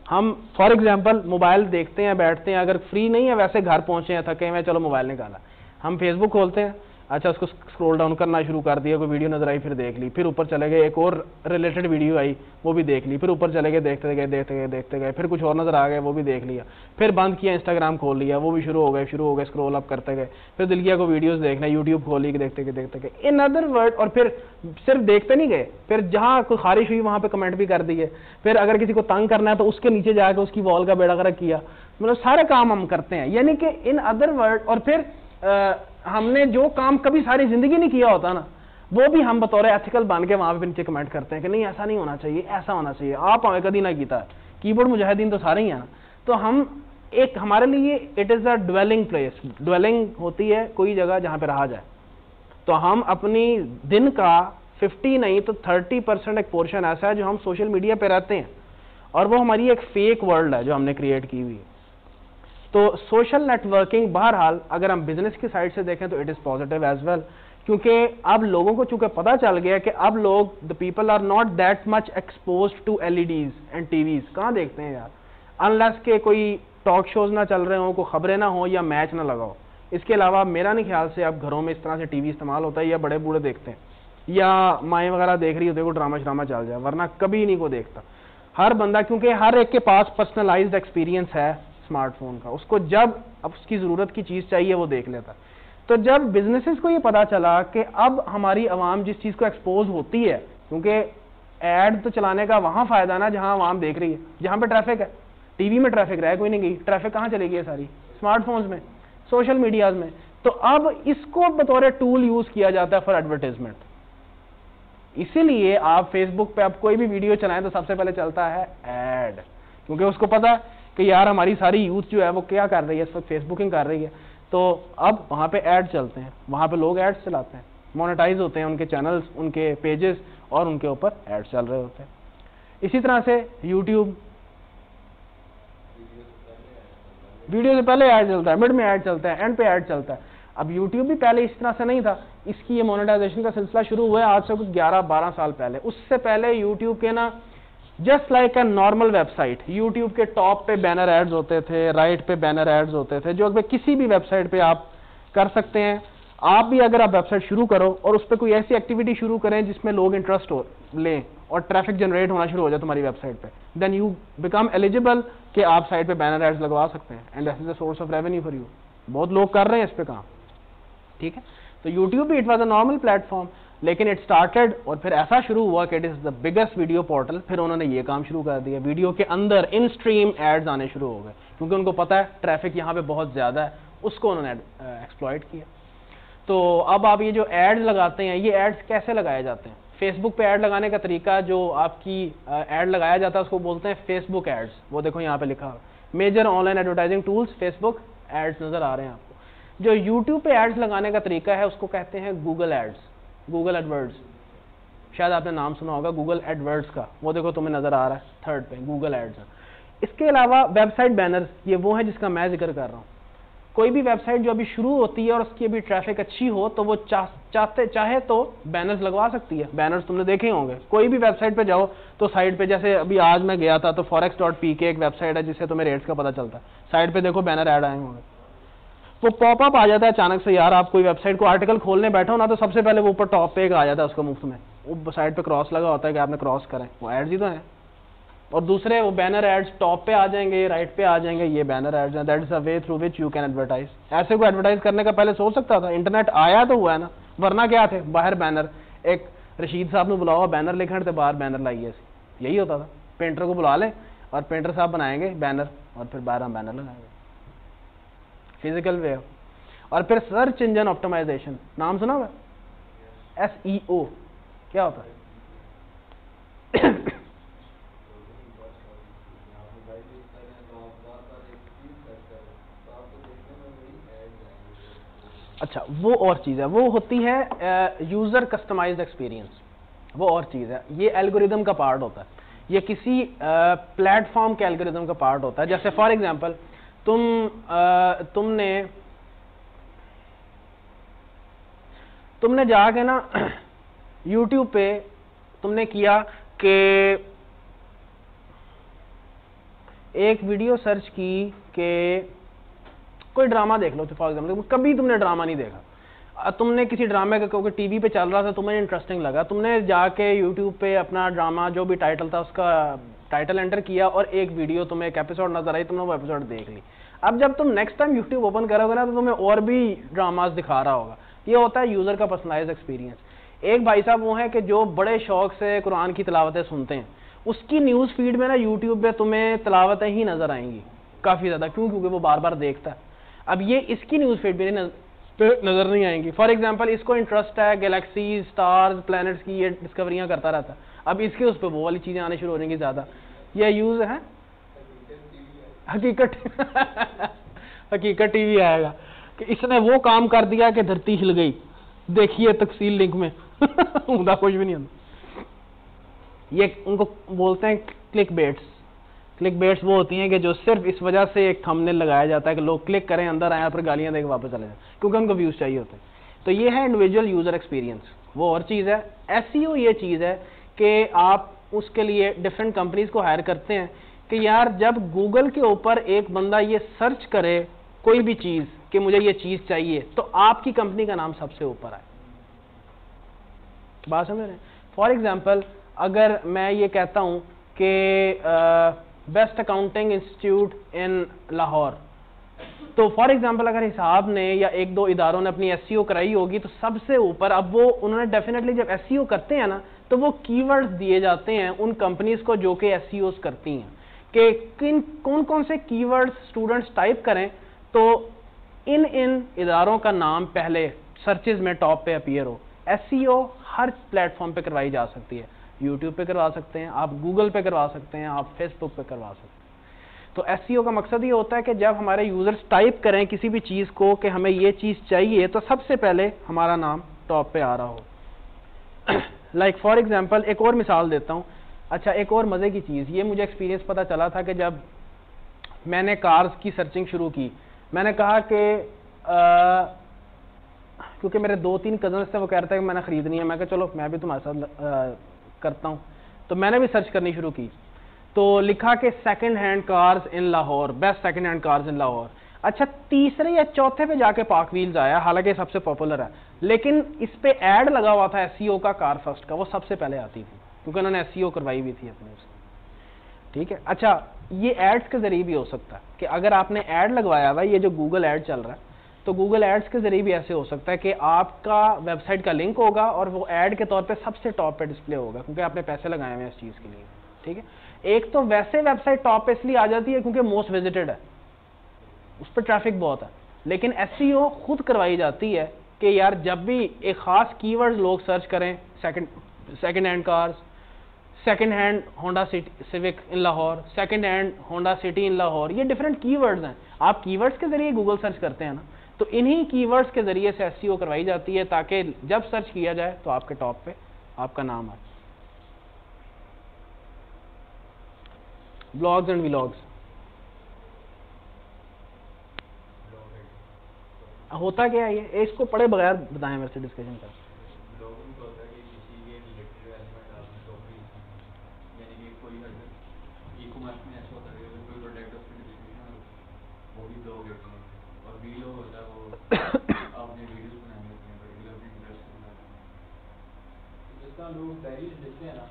हम फॉर एग्जांपल मोबाइल देखते हैं, बैठते हैं, अगर फ्री नहीं है वैसे घर पहुंचे हैं थके हुए, चलो मोबाइल निकाला, हम फेसबुक खोलते हैं, अच्छा उसको स्क्रॉल डाउन करना शुरू कर दिया, कोई वीडियो नजर आई फिर देख ली, फिर ऊपर चले गए एक और रिलेटेड वीडियो आई वो भी देख ली, फिर ऊपर चले गए देखते गए देखते गए देखते गए फिर कुछ और नजर आ गए वो भी देख लिया, फिर बंद किया इंस्टाग्राम खोल लिया वो भी शुरू हो गए शुरू हो गए स्क्रॉल अप करते गए, फिर दिल किया को वीडियोस देखना, यूट्यूब खोली देखते गए देखते गए, इन अदर वर्ड। और फिर सिर्फ देखते नहीं गए, फिर जहाँ कोई खारिश हुई वहाँ पर कमेंट भी कर दिए, फिर अगर किसी को तंग करना है तो उसके नीचे जाकर उसकी वॉल का बेड़ा गर्क किया, मतलब सारे काम हम करते हैं, यानी कि इन अदर वर्ड। और फिर आ, हमने जो काम कभी सारी जिंदगी नहीं किया होता ना वो भी हम बतौर एथिकल बन के वहां पे नीचे कमेंट करते हैं कि नहीं ऐसा नहीं होना चाहिए, ऐसा होना चाहिए, आप हमें कभी ना कीता, कीबोर्ड मुजाहिदीन तो सारे ही हैं ना। तो हम एक, हमारे लिए it is a dwelling place, dwelling होती है कोई जगह जहां पे रहा जाए। तो हम अपनी दिन का फिफ्टी नहीं तो थर्टी परसेंट एक पोर्शन ऐसा है जो हम सोशल मीडिया पे रहते हैं और वो हमारी एक फेक वर्ल्ड है जो हमने क्रिएट की हुई है। तो सोशल नेटवर्किंग बहरहाल अगर हम बिजनेस की साइड से देखें तो it is positive as well, क्योंकि अब लोगों को चूंकि पता चल गया कि अब लोग the people are not that much exposed to LEDs and TVs. कहाँ देखते हैं यार, अनलेस के कोई टॉक शोज ना चल रहे हों, कोई खबरें ना हो या मैच ना लगाओ, इसके अलावा मेरा नहीं ख्याल से अब घरों में इस तरह से टीवी इस्तेमाल होता है, या बड़े बूढ़े देखते हैं या माएँ वगैरह देख रही होती है, कोई ड्रामा श्रामा चल जाए, वरना कभी नहीं को देखता हर बंदा, क्योंकि हर एक के पास पर्सनलाइज्ड एक्सपीरियंस है स्मार्टफोन का, उसको जब अब उसकी ज़रूरत की चीज़ चाहिए वो देख लेता। तो जब बिजनेसेस को ये पता चला कि अब हमारी आवाम जिस चीज़ को एक्सपोज होती है, क्योंकि ऐड तो चलाने का वहाँ फ़ायदा ना जहाँ आवाम देख रही है, जहाँ पे ट्रैफिक है, टीवी में ट्रैफिक रहा है कोई नहीं गई, ट्रैफिक कहाँ चलेगी है सारी स्मार्टफोन्स में, सोशल मीडियाज़ में। तो अब इसको बतौर टूल यूज़ किया जाता है फॉर एडवर्टीजमेंट। इसीलिए आप फेसबुक पर आप कोई भी वीडियो चलाएं तो सबसे पहले चलता है ऐड, क्योंकि उसको पता है कि यार हमारी सारी यूथ जो है वो क्या कर रही है इस वक्त, फेसबुकिंग कर रही है, तो अब वहाँ पे ऐड चलते हैं, वहाँ पे लोग ऐड्स चलाते हैं, मोनेटाइज होते हैं उनके चैनल्स, उनके पेजेस और उनके ऊपर ऐड्स चल रहे होते हैं। इसी तरह से यूट्यूब, वीडियो से पहले ऐड चलता है, मिड में ऐड चलता है, एंड पे ऐड चलता है। अब यूट्यूब भी पहले इस तरह से नहीं था, इसकी ये मोनेटाइजेशन का सिलसिला शुरू हुआ है आज से कुछ ग्यारह बारह साल पहले। उससे पहले यूट्यूब के ना just like a normal website, YouTube के टॉप पे बैनर एड्स होते थे, राइट right पे बैनर एड्स होते थे, जो कि किसी भी वेबसाइट पे आप कर सकते हैं। आप भी अगर आप वेबसाइट शुरू करो और उस पर कोई ऐसी एक्टिविटी शुरू करें जिसमें लोग इंटरेस्ट हो लें और ट्रैफिक जनरेट होना शुरू हो जाए तुम्हारी वेबसाइट पे, देन यू बिकम एलिजिबल कि आप साइट पे बैनर एड्स लगवा सकते हैं, and this is a source of revenue for you. बहुत लोग कर रहे हैं इस पर काम, ठीक है। तो यूट्यूब भी it was a normal platform, लेकिन इट स्टार्टेड और फिर ऐसा शुरू हुआ कि it is the biggest video portal. फिर उन्होंने ये काम शुरू कर दिया, वीडियो के अंदर इन स्ट्रीम एड्स आने शुरू हो गए, क्योंकि उनको पता है ट्रैफिक यहाँ पे बहुत ज़्यादा है, उसको उन्होंने एक्सप्लॉइट किया। तो अब आप ये जो एड्स लगाते हैं, ये एड्स कैसे लगाए जाते हैं? फेसबुक पे ऐड लगाने का तरीका, जो आपकी ऐड लगाया जाता है उसको बोलते हैं फेसबुक एड्स। वो देखो यहाँ पर लिखा major online advertising tools Facebook ads नज़र आ रहे हैं आपको। जो यूट्यूब पर एड्स लगाने का तरीका है उसको कहते हैं गूगल एड्स, गूगल एडवर्ड्स। शायद आपने नाम सुना होगा गूगल एडवर्ड्स का, वो देखो तुम्हें नज़र आ रहा है थर्ड पे गूगल एड्स। इसके अलावा वेबसाइट बैनर्स, ये वो है जिसका मैं जिक्र कर रहा हूँ। कोई भी वेबसाइट जो अभी शुरू होती है और उसकी अभी ट्रैफिक अच्छी हो तो वो चाह चाहते चाहे तो बैनर्स लगवा सकती है। बैनर्स तुमने देखे होंगे, कोई भी वेबसाइट पे जाओ तो साइड पे, जैसे अभी आज मैं गया था तो फॉरेक्स डॉट पी के एक वेबसाइट है जिससे तुम्हें रेट्स का पता चलता है, साइड पर देखो बैनर ऐड आए होंगे, वो पॉपअप आ जाता है अचानक से। यार आप कोई वेबसाइट को आर्टिकल खोलने बैठो ना तो सबसे पहले वो ऊपर टॉप पे एक आ जाता है, उसको मुफ्त में वो साइड पे क्रॉस लगा होता है कि आपने क्रॉस करें, वो ऐड ही तो है। और दूसरे वो बैनर एड्स टॉप पे आ जाएंगे, राइट पे आ जाएंगे, ये बैनर एड्स हैं, that is a way through which you can advertise. ऐसे को एडवर्टाइज करने का पहले सोच सकता था, इंटरनेट आया तो हुआ है ना, वरना क्या थे बाहर बैनर, एक रशीद साहब ने बुलाओ बैनर लिखण तो बाहर बैनर लाइए, यही होता था। पेंटर को बुला लें और पेंटर साहब बनाएंगे बैनर और फिर बाहर हम बैनर लगाएंगे, फिजिकल वे। और फिर सर्च इंजन ऑप्टिमाइजेशन, नाम सुना हुआ एस ई ओ, क्या होता है? अच्छा, वो और चीज़ है, वो होती है यूज़र कस्टमाइज्ड एक्सपीरियंस, वो और चीज़ है। ये एल्गोरिदम का पार्ट होता है, ये किसी प्लेटफॉर्म के एल्गोरिदम का पार्ट होता है। जैसे फॉर एग्जांपल तुम uh, तुमने तुमने जाके ना यूट्यूब पे तुमने किया कि एक वीडियो सर्च की कि कोई ड्रामा देख लो, फॉर एग्जाम्पल कभी तुमने ड्रामा नहीं देखा, तुमने किसी ड्रामे का क्योंकि टीवी पे चल रहा था तुम्हें इंटरेस्टिंग लगा, तुमने जाके यूट्यूब पे अपना ड्रामा जो भी टाइटल था उसका टाइटल एंटर किया और एक वीडियो तुम्हें एक एपिसोड नजर आई, तुमने वो एपिसोड देख ली। अब जब तुम नेक्स्ट टाइम यूट्यूब ओपन करोगे ना तो तुम्हें और भी ड्रामाज दिखा रहा होगा। ये होता है यूज़र का पर्सनलाइज एक्सपीरियंस। एक भाई साहब वो हैं कि जो बड़े शौक से कुरान की तिलावतें सुनते हैं, उसकी न्यूज़ फीड में ना यूट्यूब पे तुम्हें तिलावतें ही नज़र आएंगी काफ़ी ज़्यादा, क्यों? क्योंकि वो बार बार देखता है। अब ये इसकी न्यूज़ फीड पे नज़र नहीं आएंगी। फॉर एग्जांपल इसको इंटरेस्ट है गैलेक्सी, स्टार्स, प्लैनेट्स की, ये डिस्कवरियाँ करता रहता है। अब इसके उस पर वो वाली चीज़ें आने शुरू हो जाएंगी ज़्यादा। यह यूज़ है हकीकत हकीकत टी वी आएगा कि इसने वो काम कर दिया कि धरती हिल गई, देखिए तफसील लिंक में उनका कुछ भी नहीं होता। ये उनको बोलते हैं क्लिक बेट्स। क्लिक बेट्स वो होती हैं कि जो सिर्फ इस वजह से एक थंबनेल लगाया जाता है कि लोग क्लिक करें, अंदर आए, फिर गालियां देकर वापस चले जाए, क्योंकि उनको व्यूज चाहिए होते हैं। तो ये है इंडिविजुअल यूजर एक्सपीरियंस, वो और चीज़ है। एसईओ ये चीज़ है कि आप उसके लिए डिफरेंट कंपनीज को हायर करते हैं कि यार जब गूगल के ऊपर एक बंदा ये सर्च करे कोई भी चीज़ कि मुझे ये चीज़ चाहिए, तो आपकी कंपनी का नाम सबसे ऊपर आए। बात समझ रहे हैं? फॉर एग्जाम्पल अगर मैं ये कहता हूँ कि best accounting institute in Lahore, तो फॉर एग्जाम्पल अगर हिसाब ने या एक दो इदारों ने अपनी एसईओ कराई होगी तो सबसे ऊपर, अब वो उन्होंने डेफिनेटली जब एसईओ करते हैं ना तो वो कीवर्ड्स दिए जाते हैं उन कंपनीज को जो कि एसईओ करती हैं कि किन कौन कौन से कीवर्ड्स स्टूडेंट्स टाइप करें तो इन इन इदारों का नाम पहले सर्चेज में टॉप पे अपीयर हो। एसईओ हर प्लेटफॉर्म पे करवाई जा सकती है, यूट्यूब पे करवा सकते हैं आप, गूगल पे करवा सकते हैं आप, फेसबुक पे करवा सकते हैं। तो एसईओ का मकसद ये होता है कि जब हमारे यूजर्स टाइप करें किसी भी चीज़ को कि हमें ये चीज़ चाहिए तो सबसे पहले हमारा नाम टॉप पे आ रहा हो। लाइक फॉर एग्जाम्पल एक और मिसाल देता हूँ। अच्छा, एक और मज़े की चीज़, ये मुझे एक्सपीरियंस पता चला था कि जब मैंने कार्स की सर्चिंग शुरू की, मैंने कहा कि क्योंकि मेरे दो तीन कज़न्स थे, वो कह रहे थे कि मैंने ख़रीदनी है, मैं कहा चलो मैं भी तुम्हारे साथ आ, करता हूँ, तो मैंने भी सर्च करनी शुरू की। तो लिखा कि second hand cars in Lahore, best second hand cars in Lahore. अच्छा, तीसरे या चौथे पे जाके पार्क व्हील्स आया, हालांकि सबसे पॉपुलर है, लेकिन इस पे ऐड लगा हुआ था एसईओ का, कारफर्स्ट का, वो सबसे पहले आती थी क्योंकि उन्होंने एसईओ करवाई हुई थी अपने उसकी। ठीक है। अच्छा, ये एड्स के ज़रिए भी हो सकता है कि अगर आपने ऐड लगवाया हुआ, ये जो गूगल ऐड चल रहा है, तो गूगल एड्स के ज़रिए भी ऐसे हो सकता है कि आपका वेबसाइट का लिंक होगा और वो ऐड के तौर पे सबसे टॉप पे डिस्प्ले होगा क्योंकि आपने पैसे लगाए हुए हैं इस चीज़ के लिए। ठीक है। एक तो वैसे वेबसाइट टॉप पे इसलिए आ जाती है क्योंकि मोस्ट विजिटेड है, उस पर ट्रैफिक बहुत है, लेकिन एसईओ खुद करवाई जाती है कि यार जब भी एक ख़ास कीवर्ड लोग सर्च करें, second second hand cars, second hand Honda City Civic in Lahore, second hand Honda City in Lahore, ये डिफरेंट कीवर्ड्स हैं, आप कीवर्ड्स के ज़रिए गूगल सर्च करते हैं ना, तो इन्हीं कीवर्ड्स के ज़रिए से एसईओ करवाई जाती है ताकि जब सर्च किया जाए तो आपके टॉप पे आपका नाम आए। ब्लॉग्स एंड व्लॉग्स होता क्या है ये, इसको पढ़े बगैर बताएं, मेरे से डिस्कशन करें। लोग डायरी लिखते हैं ना,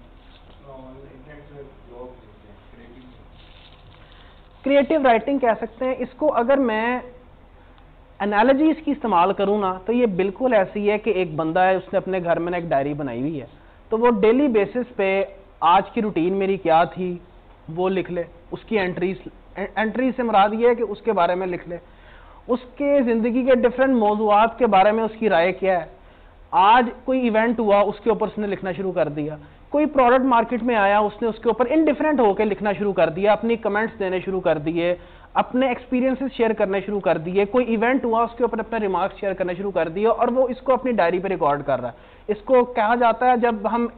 क्रिएटिव राइटिंग कह सकते हैं इसको। अगर मैं एनालॉजी इसकी इस्तेमाल करूँ ना तो ये बिल्कुल ऐसी है कि एक बंदा है, उसने अपने घर में ना एक डायरी बनाई हुई है, तो वो डेली बेसिस पे आज की रूटीन मेरी क्या थी वो लिख ले, उसकी एंट्रीज एंट्रीज से मुराद ये है कि उसके बारे में लिख ले, उसके ज़िंदगी के डिफरेंट मौजूद के बारे में उसकी राय क्या है। आज कोई इवेंट हुआ उसके ऊपर उसने लिखना शुरू कर दिया, कोई प्रोडक्ट मार्केट में आया उसने उसके ऊपर इनडिफरेंट होकर लिखना शुरू कर दिया, अपनी कमेंट्स देने शुरू कर दिए, अपने एक्सपीरियंसेस शेयर करने शुरू कर दिए, कोई इवेंट हुआ उसके ऊपर अपने रिमार्क्स शेयर करने शुरू कर दिए और वो इसको अपनी डायरी पे रिकॉर्ड कर रहा है। इसको कहा जाता है, जब हम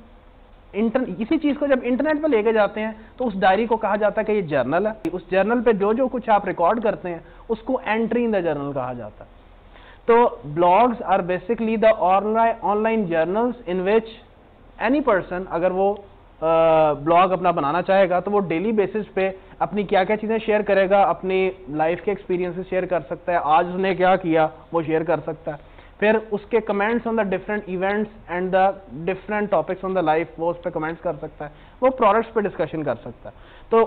इंटर इसी चीज़ को जब इंटरनेट पर लेके जाते हैं तो उस डायरी को कहा जाता है कि ये जर्नल है। उस जर्नल पे जो जो कुछ आप रिकॉर्ड करते हैं उसको एंट्री इन द जर्नल कहा जाता है। तो blogs are basically the online online journals in which any person, अगर वो ब्लॉग अपना बनाना चाहेगा तो वो डेली बेसिस पे अपनी क्या क्या चीज़ें शेयर करेगा, अपनी लाइफ के एक्सपीरियंसेस शेयर कर सकता है, आज उसने क्या किया वो शेयर कर सकता है, फिर उसके comments on the different events and the different topics on the life वो उस पर कमेंट्स कर सकता है, वो प्रोडक्ट्स पे डिस्कशन कर सकता है। तो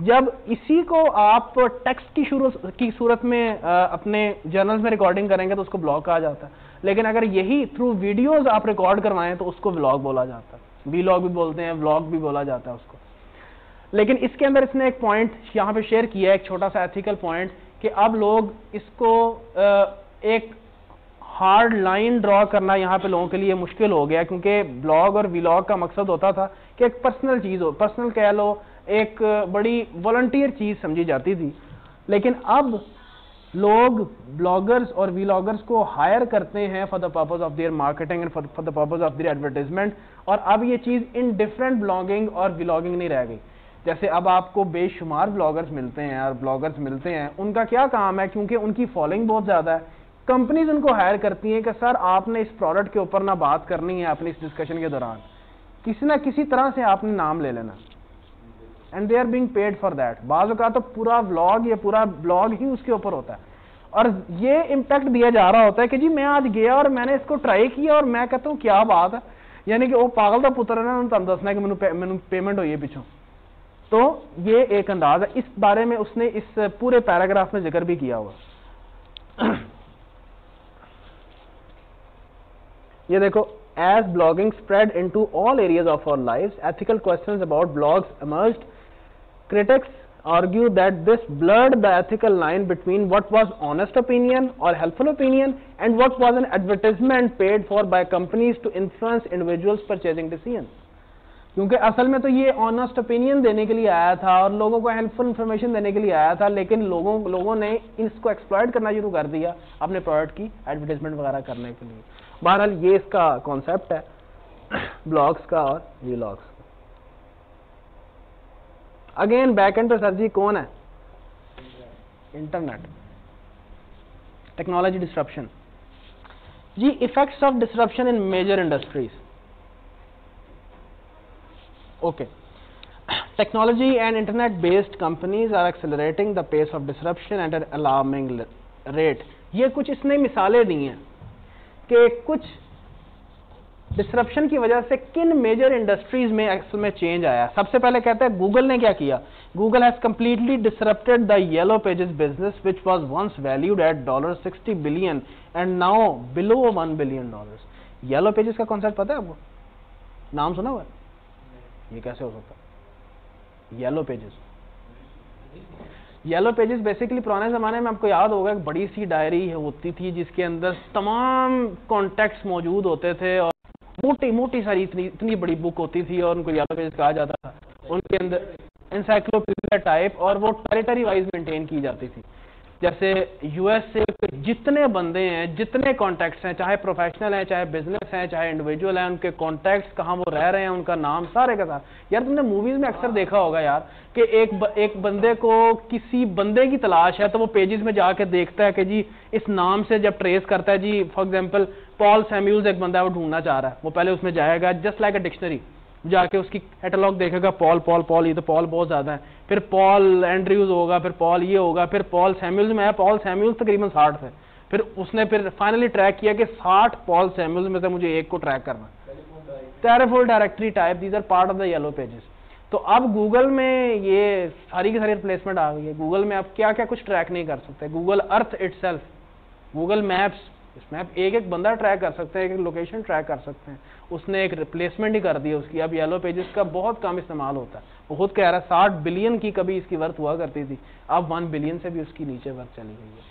जब इसी को आप टेक्स्ट की शुरू की सूरत में आ, अपने जर्नल्स में रिकॉर्डिंग करेंगे तो उसको ब्लॉग कहा जाता है, लेकिन अगर यही थ्रू वीडियोज़ आप रिकॉर्ड करवाएं तो उसको व्लॉग बोला जाता है, वीलॉग भी बोलते हैं, व्लॉग भी बोला जाता है उसको। लेकिन इसके अंदर इसने एक पॉइंट यहाँ पे शेयर किया है, एक छोटा सा एथिकल पॉइंट, कि अब लोग इसको एक हार्ड लाइन ड्रॉ करना यहाँ पे लोगों के लिए मुश्किल हो गया, क्योंकि ब्लॉग और वीलॉग का मकसद होता था कि एक पर्सनल चीज़ हो, पर्सनल कह लो, एक बड़ी वॉलंटियर चीज़ समझी जाती थी। लेकिन अब लोग ब्लॉगर्स और वीलॉगर्स को हायर करते हैं for the purpose of their marketing and for the purpose of their advertisement, और अब ये चीज़ इन डिफरेंट ब्लॉगिंग और वीलॉगिंग नहीं रह गई। जैसे अब आपको बेशुमार ब्लॉगर्स मिलते हैं और ब्लॉगर्स मिलते हैं, उनका क्या काम है, क्योंकि उनकी फॉलोइंग बहुत ज़्यादा है, कंपनीज उनको हायर करती हैं कि सर आपने इस प्रोडक्ट के ऊपर ना बात करनी है, आपने इस डिस्कशन के दौरान किसी ना किसी तरह से आपने नाम ले लेना, and they are being paid for that. बाज़ औक़ात तो पूरा व्लॉग या पूरा ब्लॉग ही उसके ऊपर होता है और ये इम्पैक्ट दिया जा रहा होता है कि जी मैं आज गया और मैंने इसको ट्राई किया और मैं कहता हूँ क्या बात है, यानी कि वो पागल का पुत्र है ना, उन्होंने तुम दसना कि मैंने पे, मैंने पेमेंट हुई है पिछों। तो ये एक अंदाज है, इस बारे में उसने इस पूरे पैराग्राफ में जिक्र भी किया हुआ। ये देखो, as blogging spread into all areas of our lives, ethical questions about blogs emerged. Critics argue that this blurred the ethical line between what was honest opinion or helpful opinion and what was an advertisement paid for by companies to influence individuals' purchasing decisions. क्योंकि असल में तो ये honest opinion देने के लिए आया था और लोगों को helpful information देने के लिए आया था, लेकिन लोगों लोगों ने इसको exploit करना शुरू कर दिया अपने product की advertisement वगैरह करने के लिए। बहरहाल ये इसका कॉन्सेप्ट है ब्लॉग्स का और वीलॉग्स का। अगेन बैकएंड पर सर जी कौन है? इंटरनेट, टेक्नोलॉजी डिस्ट्रप्शन जी। Effects of disruption in major industries. Okay, technology and internet based companies are accelerating the pace of disruption at an alarming rate. ये कुछ इसने मिसालें दी हैं कि कुछ डिसरप्शन की वजह से किन मेजर इंडस्ट्रीज में एक्चुअल में चेंज आया। सबसे पहले कहते हैं गूगल ने क्या किया। Google has completely disrupted the yellow pages business which was once valued at dollar sixty billion and now below one billion dollars. Yellow pages का कॉन्सेप्ट पता है आपको? नाम सुना हुआ है? ये कैसे हो सकता है? Yellow pages yellow pages basically पुराने ज़माने में आपको याद होगा एक बड़ी सी डायरी होती थी जिसके अंदर तमाम कॉन्टैक्ट्स मौजूद होते थे और मोटी मोटी सारी इतनी इतनी बड़ी बुक होती थी और उनको येलो पेजेस कहा जाता था। उनके अंदर इंसाइक्लोपीडिया टाइप और वो टेरिटरी वाइज मेंटेन की जाती थी। जैसे यूएसए के जितने बंदे हैं, जितने कॉन्टैक्ट्स हैं, चाहे प्रोफेशनल हैं, चाहे बिजनेस हैं, चाहे इंडिविजुअल हैं, उनके कॉन्टैक्ट्स, कहाँ वो रह रहे हैं, उनका नाम, सारे का सारा। यार तुमने मूवीज़ में अक्सर देखा होगा यार कि एक ब, एक बंदे को किसी बंदे की तलाश है तो वो पेजेस में जाके देखता है कि जी इस नाम से जब ट्रेस करता है, जी फॉर एग्जाम्पल पॉल सैम्यूल्स एक बंदा है, वो ढूंढना चाह रहा है, वो पहले उसमें जाएगा जस्ट लाइक अ डिक्शनरी, जाके उसकी कैटलॉग देखेगा, पॉल पॉल पॉल ये तो पॉल बहुत ज़्यादा है, फिर पॉल एंड्रयूज होगा, फिर पॉल ये होगा, फिर पॉल सैम्यूल्स में है, पॉल सैम्यूल्स तकरीबन साठ है, फिर उसने फिर फाइनली ट्रैक किया कि साठ पॉल सैम्यूल्स में से मुझे एक को ट्रैक करना है। टेरफुल directory type, these are part of the yellow pages. तो अब गूगल में ये सारी की सारी रिप्लेसमेंट आ गई है। गूगल में आप क्या क्या कुछ ट्रैक नहीं कर सकते। Google Earth itself, Google Maps, इसमें आप एक एक बंदा ट्रैक कर सकते हैं, एक एक लोकेशन ट्रैक कर सकते हैं। उसने एक रिप्लेसमेंट ही कर दी है उसकी। अब येलो पेजेस का बहुत कम इस्तेमाल होता है। वो खुद कह रहा है साठ बिलियन की कभी इसकी वर्थ हुआ करती थी, अब वन बिलियन से भी उसकी नीचे वर्थ चली गई है।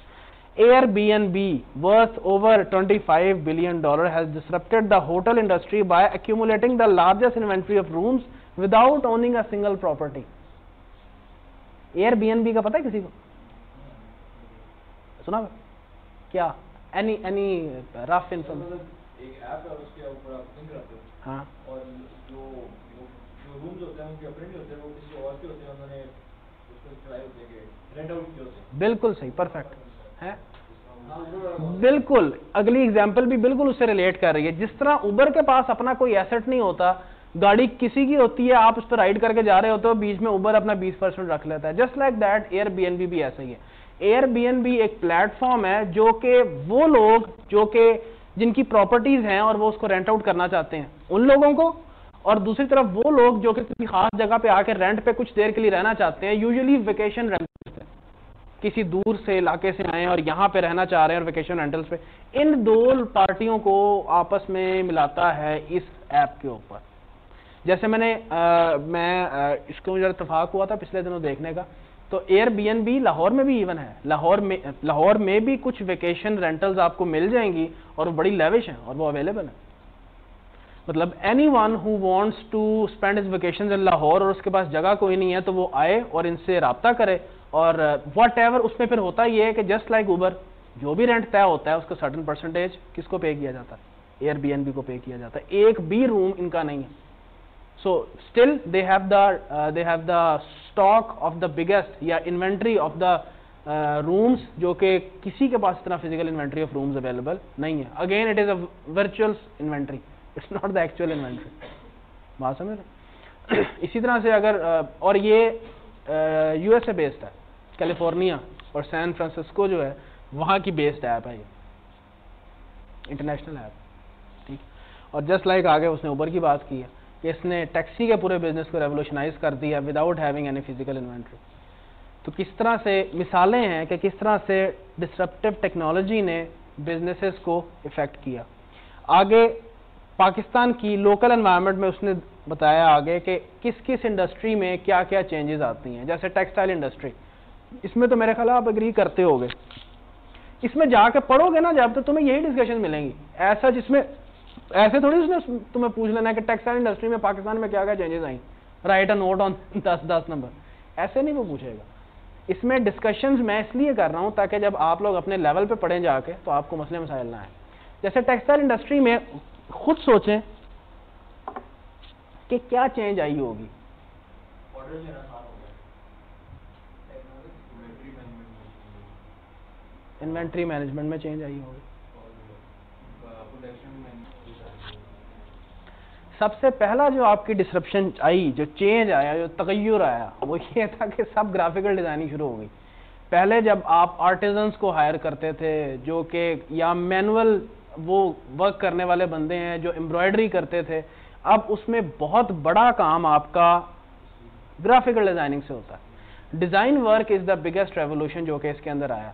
Airbnb worth over twenty-five billion dollars has disrupted the hotel industry by accumulating the largest inventory of rooms without owning a single property. Airbnb का पता है किसी को? सुना क्या? any any rough information? एक ऐप है, उसके ऊपर आप बुकिंग करते हो। हाँ। और जो जो रूम्स होते हैं उनके अपने होते हैं, वो किसी और के होते हैं, उन्होंने उसको ट्राई करके रेंट आउट किया होता है। बिल्कुल सही, परफेक्ट है, बिल्कुल। अगली एग्जांपल भी बिल्कुल उससे रिलेट कर रही है। जिस तरह उबर के पास अपना कोई एसेट नहीं होता, गाड़ी किसी की होती है, आप उस पर राइड करके जा रहे होते हो, बीच में उबर अपना बीस परसेंट रख लेता है। जस्ट लाइक दैट एयरबीएनबी भी ऐसा ही है। एयरबीएनबी एक प्लेटफॉर्म है जो कि वो लोग जो कि जिनकी प्रॉपर्टीज हैं और वो उसको रेंट आउट करना चाहते हैं उन लोगों को, और दूसरी तरफ वो लोग जो कि किसी खास जगह पे आके रेंट पे कुछ देर के लिए रहना चाहते हैं, यूजुअली वेकेशन रेंट, किसी दूर से इलाके से आए और यहाँ पे रहना चाह रहे हैं और वेकेशन रेंटल्स पे। इन दो पार्टियों को आपस में मिलाता है इस ऐप के ऊपर। जैसे मैंने आ, मैं आ, इसको मुझे इत्तफाक हुआ था पिछले दिनों देखने का। तो एयरबीएनबी लाहौर में भी इवन है, लाहौर में लाहौर में भी कुछ वेकेशन रेंटल्स आपको मिल जाएंगी और बड़ी लेविश हैं और वो अवेलेबल है। मतलब anyone who wants to spend his vacation in Lahore और उसके पास जगह कोई नहीं है, तो वो आए और इनसे रब्ता करे और वट एवर। उसमें फिर होता ये है कि जस्ट लाइक उबर, जो भी रेंट तय होता है उसका सर्टन परसेंटेज किसको पे किया जाता है? एयरबीएनबी को पे किया जाता है। एक भी रूम इनका नहीं है। So still they have the they have the stock of the biggest या इन्वेंट्री ऑफ द रूम्स, जो कि किसी के पास इतना physical inventory of rooms available नहीं है। Again it is a virtual inventory, it's not the actual inventory. बात समझ रहे? इसी तरह से अगर uh, और ये यूएसए uh, बेस्ड है, कैलिफोर्निया और सैन फ्रांसिस्को जो है वहाँ की बेस्ड ऐप है, ये इंटरनेशनल ऐप। ठीक। और जस्ट लाइक आगे उसने उबर की बात की है कि इसने टैक्सी के पूरे बिजनेस को रेवोल्यूशनाइज कर दिया without having any physical inventory. तो किस तरह से मिसालें हैं कि किस तरह से डिसरप्टिव टेक्नोलॉजी ने बिजनेसेस को इफेक्ट किया। आगे पाकिस्तान की लोकल एनवायरनमेंट में उसने बताया आगे कि किस किस इंडस्ट्री में क्या क्या चेंजेस आती हैं। जैसे टेक्सटाइल इंडस्ट्री, इसमें तो मेरे ख्याल आप एग्री करते होगे। इसमें जाके पढ़ोगे ना जब, तो तुम्हें यही डिस्कशन मिलेंगी। ऐसा जिसमें ऐसे थोड़ी उसने तुम्हें पूछ लेना है कि टेक्सटाइल इंडस्ट्री में पाकिस्तान में क्या क्या चेंजेस आई, राइट अ नोट ऑन दस दस नंबर, ऐसे नहीं वो पूछेगा। इसमें डिस्कशंस मैं इसलिए कर रहा हूँ ताकि जब आप लोग अपने लेवल पे पढ़ें जाके तो आपको मसले मसाइल ना आए। जैसे टेक्सटाइल इंडस्ट्री में खुद सोचें कि क्या चेंज आई होगी। इन्वेंट्री मैनेजमेंट में चेंज आई होगी। सबसे पहला जो आपकी डिसरप्शन आई, जो चेंज आया, जो तगय्युर आया, वो ये था कि सब ग्राफिकल डिज़ाइनिंग शुरू हो गई। पहले जब आप आर्टिजन्स को हायर करते थे जो कि या मैनुअल वो वर्क करने वाले बंदे हैं जो एम्ब्रॉयडरी करते थे, अब उसमें बहुत बड़ा काम आपका ग्राफिकल डिज़ाइनिंग से होता है। Design work is the biggest revolution जो कि इसके अंदर आया।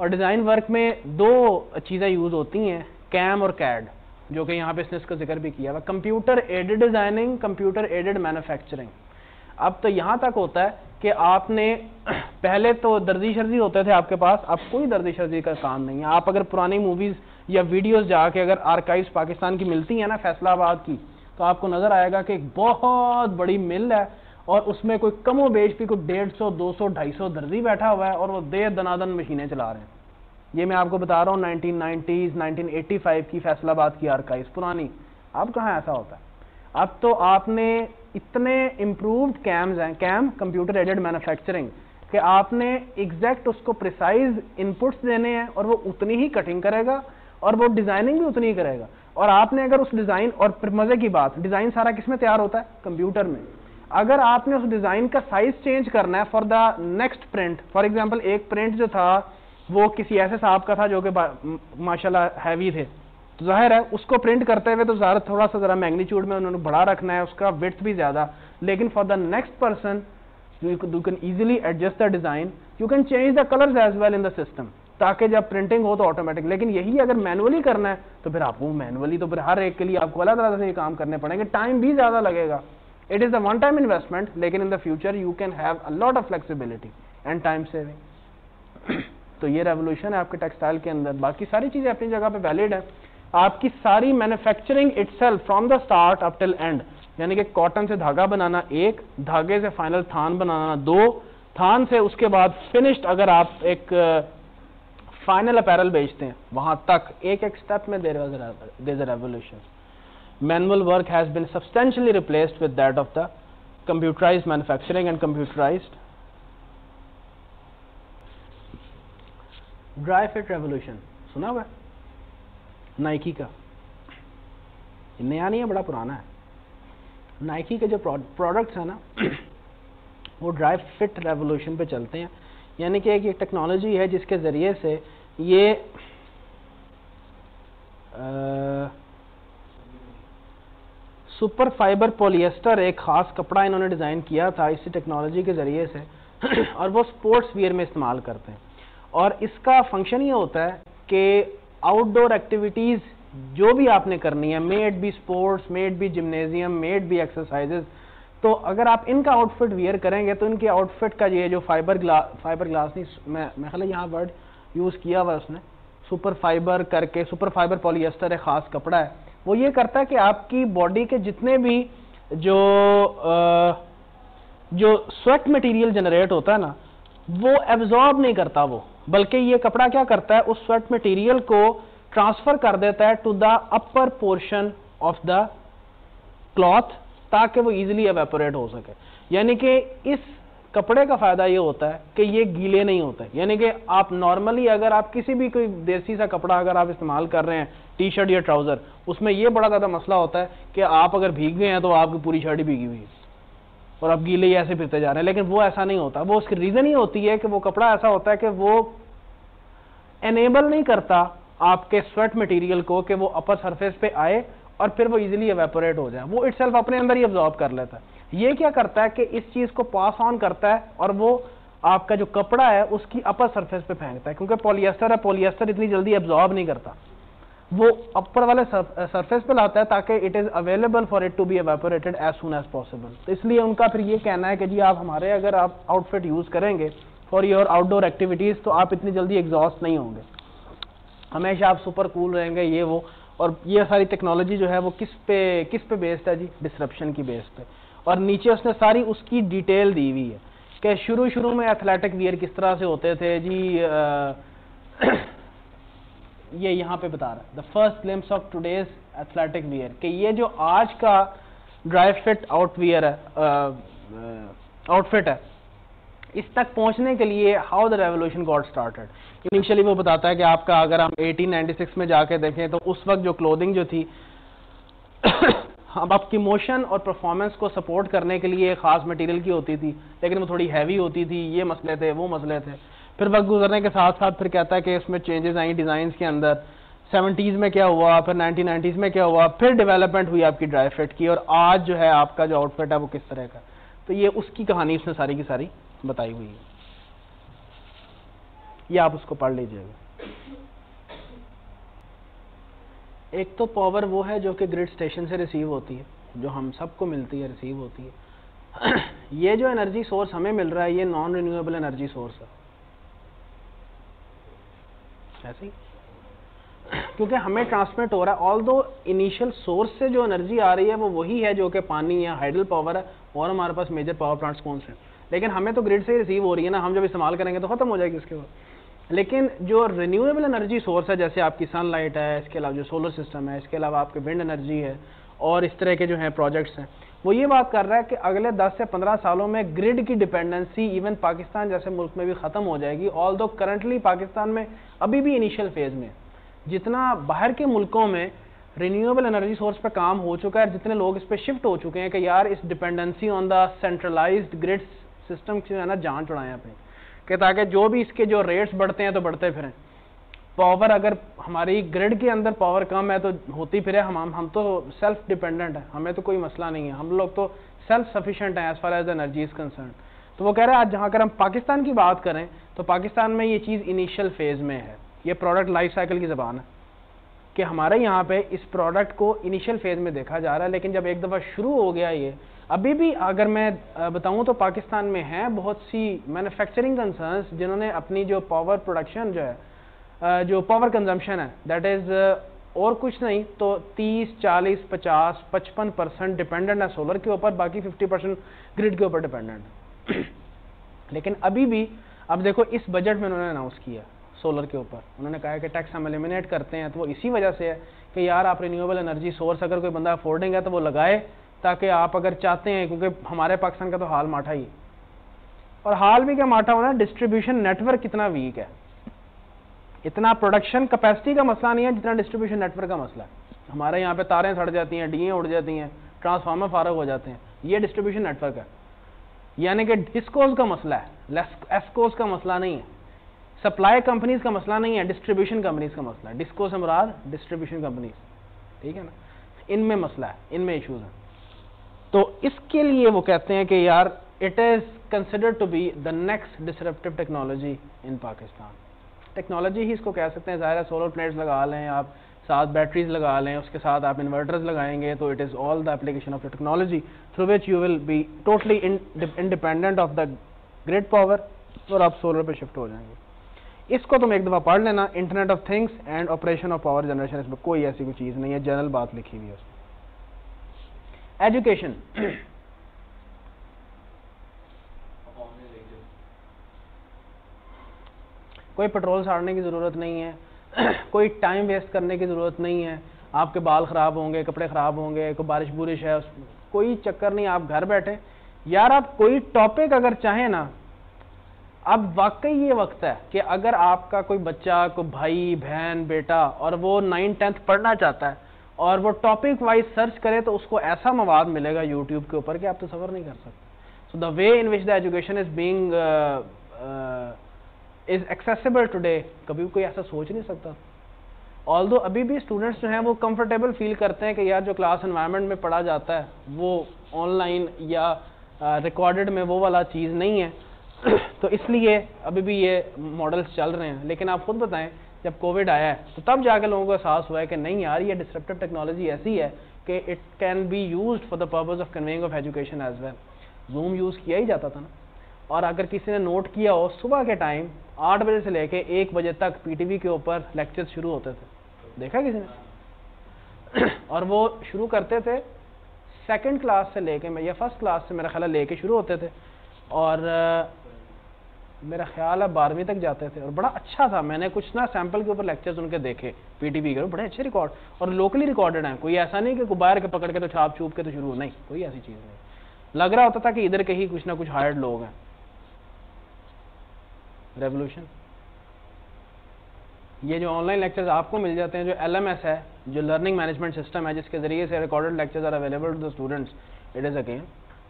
और डिज़ाइन वर्क में दो चीज़ें यूज़ होती हैं, कैम और कैड, जो कि यहाँ पे इसने इसका जिक्र भी किया हुआ। Computer aided designing, computer aided manufacturing. अब तो यहाँ तक होता है कि आपने पहले तो दर्जी शर्जी होते थे आपके पास, अब कोई दर्जी शर्जी का काम नहीं है। आप अगर पुरानी मूवीज़ या वीडियोज़ जाके अगर आर्काइव्स पाकिस्तान की मिलती हैं ना फैसलाबाद की, तो आपको नज़र आएगा कि एक बहुत बड़ी मिल है और उसमें कोई कमो बेश भी कोई डेढ़ सौ दो सौ ढाई सौ दर्जी बैठा हुआ है और वो देर दनादन मशीनें चला रहे हैं। ये मैं आपको बता रहा हूँ nineteen nineties, nineteen eighty five की फैसलाबाद की आर्काइव्स पुरानी। अब कहाँ ऐसा होता है? अब तो आपने इतने इम्प्रूव्ड कैम्स हैं, कैम कंप्यूटर एडेड मैन्युफैक्चरिंग, कि आपने एग्जैक्ट उसको प्रिसाइज इनपुट्स देने हैं और वो उतनी ही कटिंग करेगा और वो डिज़ाइनिंग भी उतनी ही करेगा। और आपने अगर उस डिज़ाइन, और मज़े की बात डिज़ाइन सारा किस में तैयार होता है? कंप्यूटर में। अगर आपने उस डिज़ाइन का साइज़ चेंज करना है for the next print, for example एक प्रिंट जो था वो किसी ऐसे साहब का था जो कि माशाल्लाह हैवी थे, तो जाहिर है उसको प्रिंट करते हुए तो ज़रा थोड़ा सा ज़रा मैग्नीट्यूड में उन्होंने बढ़ा रखना है, उसका विड्थ भी ज़्यादा, लेकिन for the next person you can easily adjust the design, you can change the colours as well in the system, ताकि जब प्रिंटिंग हो तो ऑटोमेटिक। लेकिन यही अगर मैनुअली करना है तो फिर आपको मैनुअली, तो फिर हर एक के लिए आपको अलग अलग से ये काम करने पड़ेंगे, टाइम भी ज़्यादा लगेगा। It is a one time investment, लेकिन in the future you can have a lot of flexibility and time saving. तो ये रेवोल्यूशन है आपके टेक्सटाइल के अंदर। बाकी सारी चीज़ें अपनी जगह पे वैलिड है। आपकी सारी manufacturing itself from the start up till end, यानी कि कॉटन से धागा बनाना एक, धागे से फाइनल थान बनाना दो, थान से उसके बाद फिनिश्ड, अगर आप एक फाइनल अपैरल बेचते हैं वहाँ तक, एक एक स्टेप में there was a revolution. Manual work has been substantially replaced with that of the computerised manufacturing and computerised dry fit revolution. सुना हुआ नाइकी का, नया नहीं है, बड़ा पुराना है। नाइकी के जो प्रोडक्ट्स हैं ना वो ड्राई फिट रेवोल्यूशन पे चलते हैं, यानी कि एक टेक्नोलॉजी है जिसके ज़रिए से ये सुपर फाइबर पॉलिएस्टर एक ख़ास कपड़ा इन्होंने डिज़ाइन किया था इसी टेक्नोलॉजी के ज़रिए से, और वो स्पोर्ट्स वियर में इस्तेमाल करते हैं। और इसका फंक्शन ये होता है कि आउटडोर एक्टिविटीज़ जो भी आपने करनी है, maybe sports, maybe gymnasium, maybe exercises, तो अगर आप इनका आउटफिट वियर करेंगे तो इनके आउटफिट का ये जो फाइबर ग्लास, फाइबर ग्लास नहीं, मैं मैं ख्याल यहाँ वर्ड यूज़ किया हुआ उसने, सुपर फाइबर करके, सुपर फाइबर पॉलिएस्टर एक ख़ास कपड़ा है। वो ये करता है कि आपकी बॉडी के जितने भी जो आ, जो स्वेट मटीरियल जनरेट होता है ना वो एब्जॉर्ब नहीं करता वो, बल्कि ये कपड़ा क्या करता है उस स्वेट मटेरियल को ट्रांसफ़र कर देता है to the upper portion of the cloth, ताकि वो इजीली एवेपोरेट हो सके। यानी कि इस कपड़े का फ़ायदा ये होता है कि ये गीले नहीं होते, यानी कि आप नॉर्मली अगर आप किसी भी कोई देसी सा कपड़ा अगर आप इस्तेमाल कर रहे हैं, टी शर्ट या ट्राउज़र, उसमें ये बड़ा ज़्यादा मसला होता है कि आप अगर भीग गए हैं तो आपकी पूरी शर्ट ही भीगी हुई है और आप गीले ही ऐसे फिरते जा रहे हैं, लेकिन वो ऐसा नहीं होता। वो उसकी रीज़न ही होती है कि वो कपड़ा ऐसा होता है कि वो एनेबल नहीं करता आपके स्वेट मटेरियल को कि वो अपर सरफेस पे आए और फिर वो इजीली एवेपोरेट हो जाए, वो इटसेल्फ अपने अंदर ही एब्जॉर्ब कर लेता है। ये क्या करता है कि इस चीज़ को पास ऑन करता है और वो आपका जो कपड़ा है उसकी अपर सरफेस पे फेंकता है, क्योंकि पॉलिएस्टर है, पॉलिएस्टर इतनी जल्दी एब्जॉर्ब नहीं करता, वो अपर वाले सरफेस पे लाता है ताकि it is available for it to be evaporated as soon as possible. इसलिए उनका फिर ये कहना है कि जी आप हमारे अगर आप आउटफिट यूज़ करेंगे फॉर योर आउटडोर एक्टिविटीज़ तो आप इतनी जल्दी एग्जॉस्ट नहीं होंगे, हमेशा आप सुपर कूल रहेंगे, ये वो। और ये सारी टेक्नोलॉजी जो है वो किस पे किस पे बेस्ड है जी, डिसरप्शन की बेस पे। और नीचे उसने सारी उसकी डिटेल दी हुई है कि शुरू शुरू में एथलेटिक वियर किस तरह से होते थे जी। आ, ये यहाँ पे बता रहा है the first glimpse of today's athletic wear, कि ये जो आज का ड्राई फिट आउट वियर है, आउटफिट है, इस तक पहुंचने के लिए how the revolution got started. Initially वो बताता है कि आपका अगर हम एटीन नाइंटी सिक्स में जाके देखें तो उस वक्त जो क्लोथिंग जो थी अब आपकी मोशन और परफॉर्मेंस को सपोर्ट करने के लिए खास मटेरियल की होती थी, लेकिन वो थोड़ी हैवी होती थी, ये मसले थे वो मसले थे। फिर वक्त गुजरने के साथ साथ फिर कहता है कि इसमें चेंजेस आई डिज़ाइंस के अंदर, सेवेंटीज़ में क्या हुआ, फिर नाइनटीन नाइन्टीज़ में क्या हुआ, फिर डेवलपमेंट हुई आपकी ड्राई फिट की, और आज जो है आपका जो आउटफिट है वो किस तरह का। तो ये उसकी कहानी उसने सारी की सारी बताई हुई है, ये आप उसको पढ़ लीजिएगा। एक तो पावर वो है जो कि ग्रिड स्टेशन से रिसीव होती है, जो हम सबको मिलती है, रिसीव होती है। ये जो एनर्जी सोर्स हमें मिल रहा है ये नॉन रिन्यूएबल एनर्जी सोर्स है, ऐसे ही क्योंकि हमें ट्रांसमिट हो रहा है। ऑल दो इनिशियल सोर्स से जो एनर्जी आ रही है वो वही है जो कि पानी या हाइडल पावर है, और हमारे पास मेजर पावर प्लांट्स कौन से हैं, लेकिन हमें तो ग्रिड से ही रिसीव हो रही है ना, हम जब इस्तेमाल करेंगे तो ख़त्म हो जाएगी उसके बाद। लेकिन जो रिन्यूएबल एनर्जी सोर्स है, जैसे आपकी सनलाइट है, इसके अलावा जो सोलर सिस्टम है, इसके अलावा आपके विंड एनर्जी है, और इस तरह के जो हैं प्रोजेक्ट्स हैं, वो ये बात कर रहा है कि अगले दस से पंद्रह सालों में ग्रिड की डिपेंडेंसी इवन पाकिस्तान जैसे मुल्क में भी ख़त्म हो जाएगी। ऑल दो करंटली पाकिस्तान में अभी भी इनिशियल फेज़ में, जितना बाहर के मुल्कों में रिन्यूएबल एनर्जी सोर्स पर काम हो चुका है, जितने लोग इस पर शिफ्ट हो चुके हैं कि यार इस dependency on the centralised grids system जो है ना जान चढ़ाएं अपने, कि ताकि जो भी इसके जो रेट्स बढ़ते हैं तो बढ़ते फिरें। पावर अगर हमारी ग्रिड के अंदर पावर कम है तो होती फिर है, हम हम तो सेल्फ डिपेंडेंट है, हमें तो कोई मसला नहीं है, हम लोग तो सेल्फ सफिशेंट हैं as far as energy is concern. तो वो कह रहे हैं आज जहाँ अगर हम पाकिस्तान की बात करें तो पाकिस्तान में ये चीज़ इनिशियल फेज़ में है, ये प्रोडक्ट लाइफ साइकिल की ज़बान है कि हमारे यहाँ पे इस प्रोडक्ट को इनिशियल फेज़ में देखा जा रहा है, लेकिन जब एक दफ़ा शुरू हो गया ये अभी भी अगर मैं बताऊँ तो पाकिस्तान में हैं बहुत सी मैन्युफैक्चरिंग कंसर्न्स जिन्होंने अपनी जो पावर प्रोडक्शन जो है जो पावर कंजम्पशन है दैट इज़ और कुछ नहीं तो तीस, चालीस, पचास, पचपन परसेंट डिपेंडेंट है सोलर के ऊपर, बाकी फिफ्टी परसेंट ग्रिड के ऊपर डिपेंडेंट है। लेकिन अभी भी अब देखो इस बजट में उन्होंने अनाउंस किया सोलर के ऊपर, उन्होंने कहा कि टैक्स हम एलिमिनेट करते हैं, तो वो इसी वजह से है कि यार आप रिन्यूएबल एनर्जी सोर्स अगर कोई बंदा अफोर्डिंग है तो वो लगाए, ताकि आप अगर चाहते हैं, क्योंकि हमारे पाकिस्तान का तो हाल माठा ही, और हाल भी क्या माठा होना, डिस्ट्रीब्यूशन नेटवर्क कितना वीक है। इतना प्रोडक्शन कैपेसिटी का मसला नहीं है जितना डिस्ट्रीब्यूशन नेटवर्क का मसला है। हमारे यहाँ पे तारें सड़ जाती हैं, डीएं उड़ जाती हैं, ट्रांसफार्मर फारग हो जाते हैं, ये डिस्ट्रीब्यूशन नेटवर्क है, यानी कि डिस्कोज का मसला है, एस्कोज का मसला नहीं है, सप्लाई कंपनीज का मसला नहीं है, डिस्ट्रीब्यूशन कंपनीज का मसला है। डिस्को से मुराद डिस्ट्रीब्यूशन कंपनीज, ठीक है ना, इनमें मसला है, इनमें इश्यूज हैं। तो इसके लिए वो कहते हैं कि यार it is considered to be the next disruptive technology in Pakistan. Technology ही इसको कह सकते हैं, ज़ाहिर है सोलर प्लेट्स लगा लें आप, साथ बैटरीज लगा लें, उसके साथ आप इन्वर्टर्स लगाएंगे, तो it is all the application of the technology through which you will be totally independent of the grid power, और आप सोलर पर शिफ्ट हो जाएंगे। इसको तुम एक दफ़ा पढ़ लेना, internet of things and operation of power generation, इसमें कोई ऐसी कोई चीज़ नहीं है, जनरल बात लिखी हुई है उसमें। एजुकेशन कोई पेट्रोल साड़ने की ज़रूरत नहीं है, कोई टाइम वेस्ट करने की ज़रूरत नहीं है, आपके बाल ख़राब होंगे, कपड़े ख़राब होंगे, कोई बारिश बुरिश है कोई चक्कर नहीं, आप घर बैठे यार आप कोई टॉपिक अगर चाहें ना, अब वाकई ये वक्त है कि अगर आपका कोई बच्चा, कोई भाई बहन बेटा और वो नाइन्थ टेंथ पढ़ना चाहता है और वो टॉपिक वाइज सर्च करे तो उसको ऐसा मवाद मिलेगा यूट्यूब के ऊपर कि आप तो सफ़र नहीं कर सकते। So the way in which the education is being is accessible today, कभी कोई ऐसा सोच नहीं सकता। ऑल्दो अभी भी स्टूडेंट्स जो हैं वो कंफर्टेबल फील करते हैं कि यार जो क्लास एनवायरनमेंट में पढ़ा जाता है वो ऑनलाइन या रिकॉर्डेड uh, में वो वाला चीज़ नहीं है। तो इसलिए अभी भी ये मॉडल्स चल रहे हैं, लेकिन आप खुद बताएं जब कोविड आया है तो तब जाकर लोगों को एहसास हुआ है कि नहीं यार ये डिसरप्टिव टेक्नोलॉजी ऐसी है कि it can be used for the purpose of conveying of education as well. Zoom use किया ही जाता था ना, और अगर किसी ने नोट किया हो सुबह के टाइम आठ बजे से लेके एक बजे तक पीटीवी के ऊपर लेक्चर्स शुरू होते थे, देखा किसी ने? और वो शुरू करते थे सेकेंड क्लास से लेके या फर्स्ट क्लास से मेरा ख्याल लेके शुरू होते थे, और मेरा ख्याल है बारहवीं तक जाते थे, और बड़ा अच्छा था। मैंने कुछ ना सैंपल के ऊपर लेक्चर्स उनके देखे पीटीवी के, बड़े अच्छे रिकॉर्ड और लोकली रिकॉर्डेड हैं, कोई ऐसा नहीं कि बाहर के पकड़ के तो छाप छूप के तो शुरू हो, नहीं कोई ऐसी चीज़ नहीं। लग रहा होता था कि इधर के ही कुछ ना कुछ हायर्ड लोग हैं। रेवोल्यूशन ये जो ऑनलाइन लेक्चर्स आपको मिल जाते हैं, जो एलएमएस है, जो लर्निंग मैनेजमेंट सिस्टम है, जिसके जरिए से recorded lectures are available to the students, it is again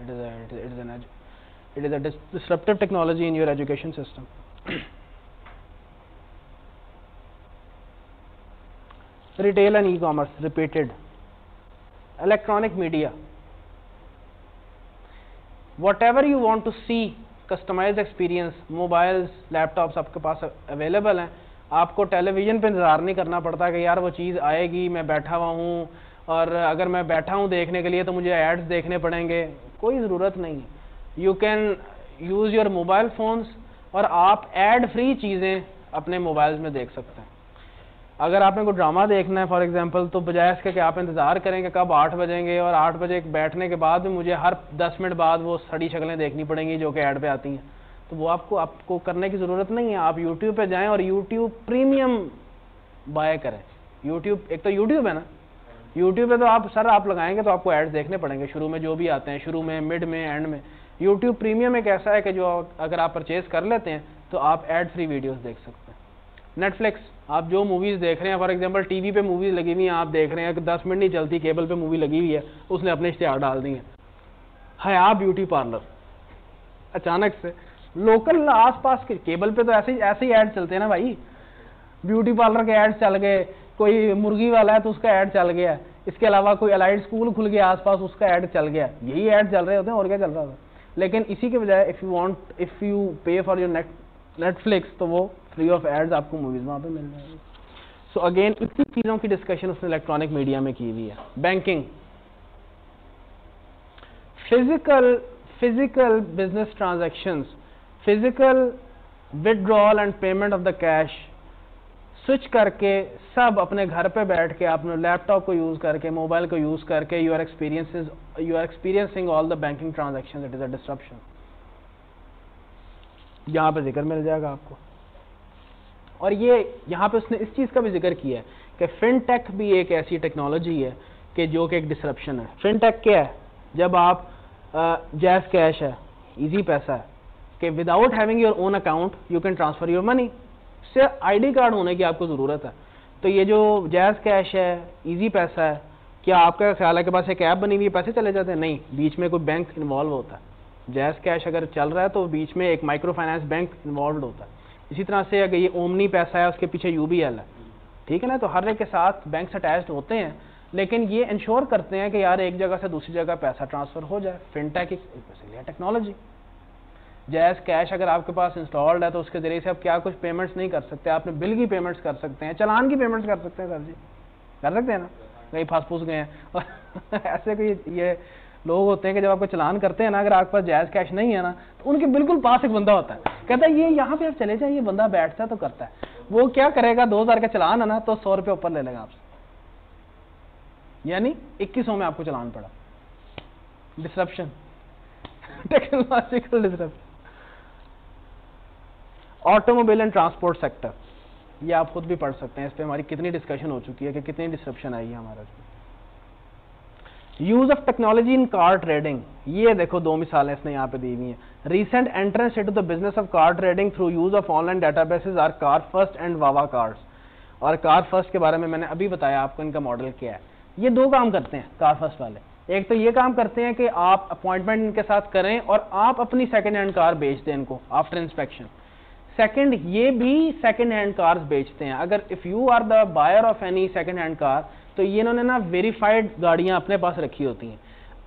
it is it is an edge It is a disruptive technology in your education system. Retail and e-commerce repeated. Electronic media. Whatever you want to see, customized experience, mobiles, laptops आपके पास available हैं। आपको television पे इंतज़ार नहीं करना पड़ता कि यार वो चीज़ आएगी, मैं बैठा हुआ हूँ, और अगर मैं बैठा हूँ देखने के लिए तो मुझे ads देखने पड़ेंगे, कोई ज़रूरत नहीं है। You can use your mobile phones, और आप एड फ्री चीज़ें अपने मोबाइल्स में देख सकते हैं। अगर आपने कोई ड्रामा देखना है फॉर एग्जांपल, तो बजाय इसके कि आप इंतज़ार करें कि कब आठ बजेंगे और आठ बजे बैठने के बाद मुझे हर दस मिनट बाद वो सड़ी शक्लें देखनी पड़ेंगी जो कि ऐड पे आती हैं, तो वो आपको आपको करने की ज़रूरत नहीं है। आप यूट्यूब पर जाएँ और यूट्यूब प्रीमियम बाय करें। यूट्यूब एक तो यूट्यूब है ना, यूट्यूब पर तो आप सर आप लगाएंगे तो आपको एड्स देखने पड़ेंगे, शुरू में जो भी आते हैं, शुरू में, मिड में, एंड में। यूट्यूब प्रीमियम एक ऐसा है कि जो अगर आप परचेज़ कर लेते हैं तो आप एड फ्री वीडियोस देख सकते हैं। नेटफ्लिक्स, आप जो मूवीज़ देख रहे हैं फॉर एग्जांपल टीवी पे मूवीज़ लगी हुई हैं, आप देख रहे हैं कि दस मिनट नहीं चलती, केबल पे मूवी लगी हुई है, उसने अपने इश्तिहार डाल दिए हैं हया ब्यूटी पार्लर। अचानक से लोकल आस पास के केबल पर तो ऐसे ऐसे ही ऐड चलते हैं ना भाई, ब्यूटी पार्लर के ऐड चल गए, कोई मुर्गी वाला है तो उसका ऐड चल गया, इसके अलावा कोई अलाइड स्कूल खुल गया आसपास उसका ऐड चल गया, यही ऐड चल रहे होते हैं और क्या चल रहा होता है। लेकिन इसी के बजाय if you want if you pay for your net Netflix तो वो फ्री ऑफ एड्स आपको मूवीज़ वहाँ पर मिल जाएगी। सो अगेन इसी चीज़ों की डिस्कशन उसने इलेक्ट्रॉनिक मीडिया में की हुई है। Banking, physical physical business transactions, physical withdrawal and payment of the cash, switch करके सब अपने घर पे बैठ के आपने लैपटॉप को यूज़ करके, मोबाइल को यूज़ करके you are experiences you are experiencing all the banking transactions, it is a disruption. यहाँ पे जिक्र मिल जाएगा आपको। और ये यहाँ पे उसने इस चीज़ का भी जिक्र किया है कि फिनटेक भी एक ऐसी टेक्नोलॉजी है कि जो कि एक डिस्ट्रप्शन है। फिनटेक क्या है? जब आप जैज़ कैश है, ईजी पैसा है, कि without having your own account you can transfer your money. सिर्फ आईडी कार्ड होने की आपको ज़रूरत है। तो ये जो जैज़ कैश है, इजी पैसा है, क्या आपका ख्याल है कि बस एक ऐप बनी हुई है पैसे चले जाते हैं? नहीं, बीच में कोई बैंक इन्वॉल्व होता है। जैज़ कैश अगर चल रहा है तो बीच में एक माइक्रो फाइनेंस बैंक इन्वॉल्व होता है। इसी तरह से अगर ये ओमनी पैसा है, उसके पीछे यूबीएल है, ठीक है ना। तो हर एक के साथ बैंक्स अटैच होते हैं, लेकिन ये इंश्योर करते हैं कि यार एक जगह से दूसरी जगह पैसा ट्रांसफर हो जाए। फिनटेक इसलिए टेक्नोलॉजी। जैज़ कैश अगर आपके पास इंस्टॉल्ड है तो उसके जरिए से आप क्या कुछ पेमेंट्स नहीं कर सकते? आपने बिल की पेमेंट्स कर सकते हैं, चलान की पेमेंट्स कर सकते हैं। सर जी कर सकते हैं ना, कहीं फंस फूस गए हैं और ऐसे कोई ये लोग होते हैं कि जब आपको चलान करते हैं ना, अगर आपके पास जैज़ कैश नहीं है ना, तो उनके बिल्कुल पास एक बंदा होता है, कहता है ये यहाँ पे आप चले जाए, ये बंदा बैठता है तो करता है। वो क्या करेगा, दो हज़ार का चलान है ना तो सौ रुपये ऊपर ले लेगा आपसे, यानी इक्कीस सौ में आपको चलान पड़ा। Disruption, technological disruption. Automobile and transport sector, ये आप खुद भी पढ़ सकते हैं, इस पर हमारी कितनी डिस्कशन हो चुकी है कि कितनी डिस्ट्रप्शन आई है हमारा। Use of technology in car trading, ये देखो दो मिसालें इसने यहाँ पे दी हुई हैं। Recent entrance into the business of car trading through use of online databases are CarFirst and Wawa cars. और कारफर्स्ट के बारे में मैंने अभी बताया आपको, इनका मॉडल क्या है। ये दो काम करते हैं कारफर्स्ट वाले, एक तो ये काम करते हैं कि आप अपॉइंटमेंट इनके साथ करें और आप अपनी सेकेंड हैंड कार बेच दें इनको आफ्टर इंस्पेक्शन। सेकेंड, ये भी सेकेंड हैंड कार्स बेचते हैं। अगर if you are the buyer of any second hand car, तो ये इन्होंने ना वेरीफाइड गाड़ियाँ अपने पास रखी होती हैं।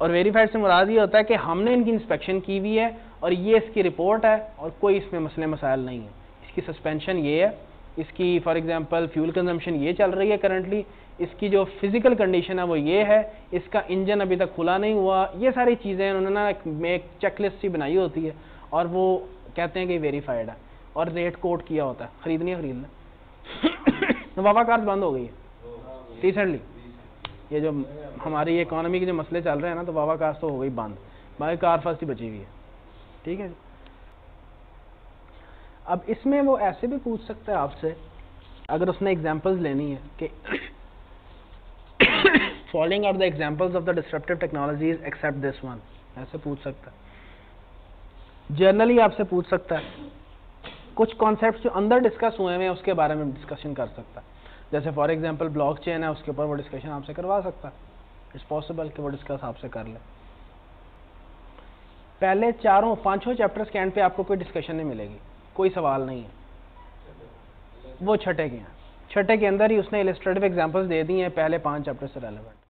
और वेरीफाइड से मुराद ये होता है कि हमने इनकी इंस्पेक्शन की हुई है और ये इसकी रिपोर्ट है और कोई इसमें मसले मसाइल नहीं है। इसकी सस्पेंशन ये है, इसकी फॉर एग्जांपल फ्यूल कंजम्पशन ये चल रही है करंटली, इसकी जो फिजिकल कंडीशन है वो ये है, इसका इंजन अभी तक खुला नहीं हुआ, ये सारी चीज़ें उन्होंने ना एक चेकलिस्ट सी बनाई होती है और वो कहते हैं कि वेरीफाइड है और रेट कोट किया होता है। खरीदनी है खरीदना। वावा कार्स बंद हो गई है रिसेंटली, ये जो हमारी इकोनॉमी के जो मसले चल रहे हैं ना, तो वावा कार्स तो हो गई बंद, बाकी कारफर्स्ट ही बची हुई है। ठीक है, अब इसमें वो ऐसे भी पूछ सकता है आपसे, अगर उसने एग्जांपल्स लेनी है कि following are the examples of the disruptive technologies except this one, ऐसे पूछ सकता है। जनरली आपसे पूछ सकता है कुछ कॉन्सेप्ट्स जो अंदर डिस्कस हुए हैं उसके बारे में डिस्कशन कर सकता है। जैसे फॉर एग्जांपल ब्लॉकचेन है, उसके ऊपर वो डिस्कशन आपसे करवा सकता है। इट्स पॉसिबल कि वो डिस्कस आपसे कर ले। पहले चारों पांचों चैप्टर्स के एंड पे आपको कोई डिस्कशन नहीं मिलेगी, कोई सवाल नहीं है। वो छठे के हैं, छठे के अंदर ही उसने इलस्ट्रेटिव एग्जांपल्स दे दी हैं पहले पांच चैप्टर से रेलिवेंट।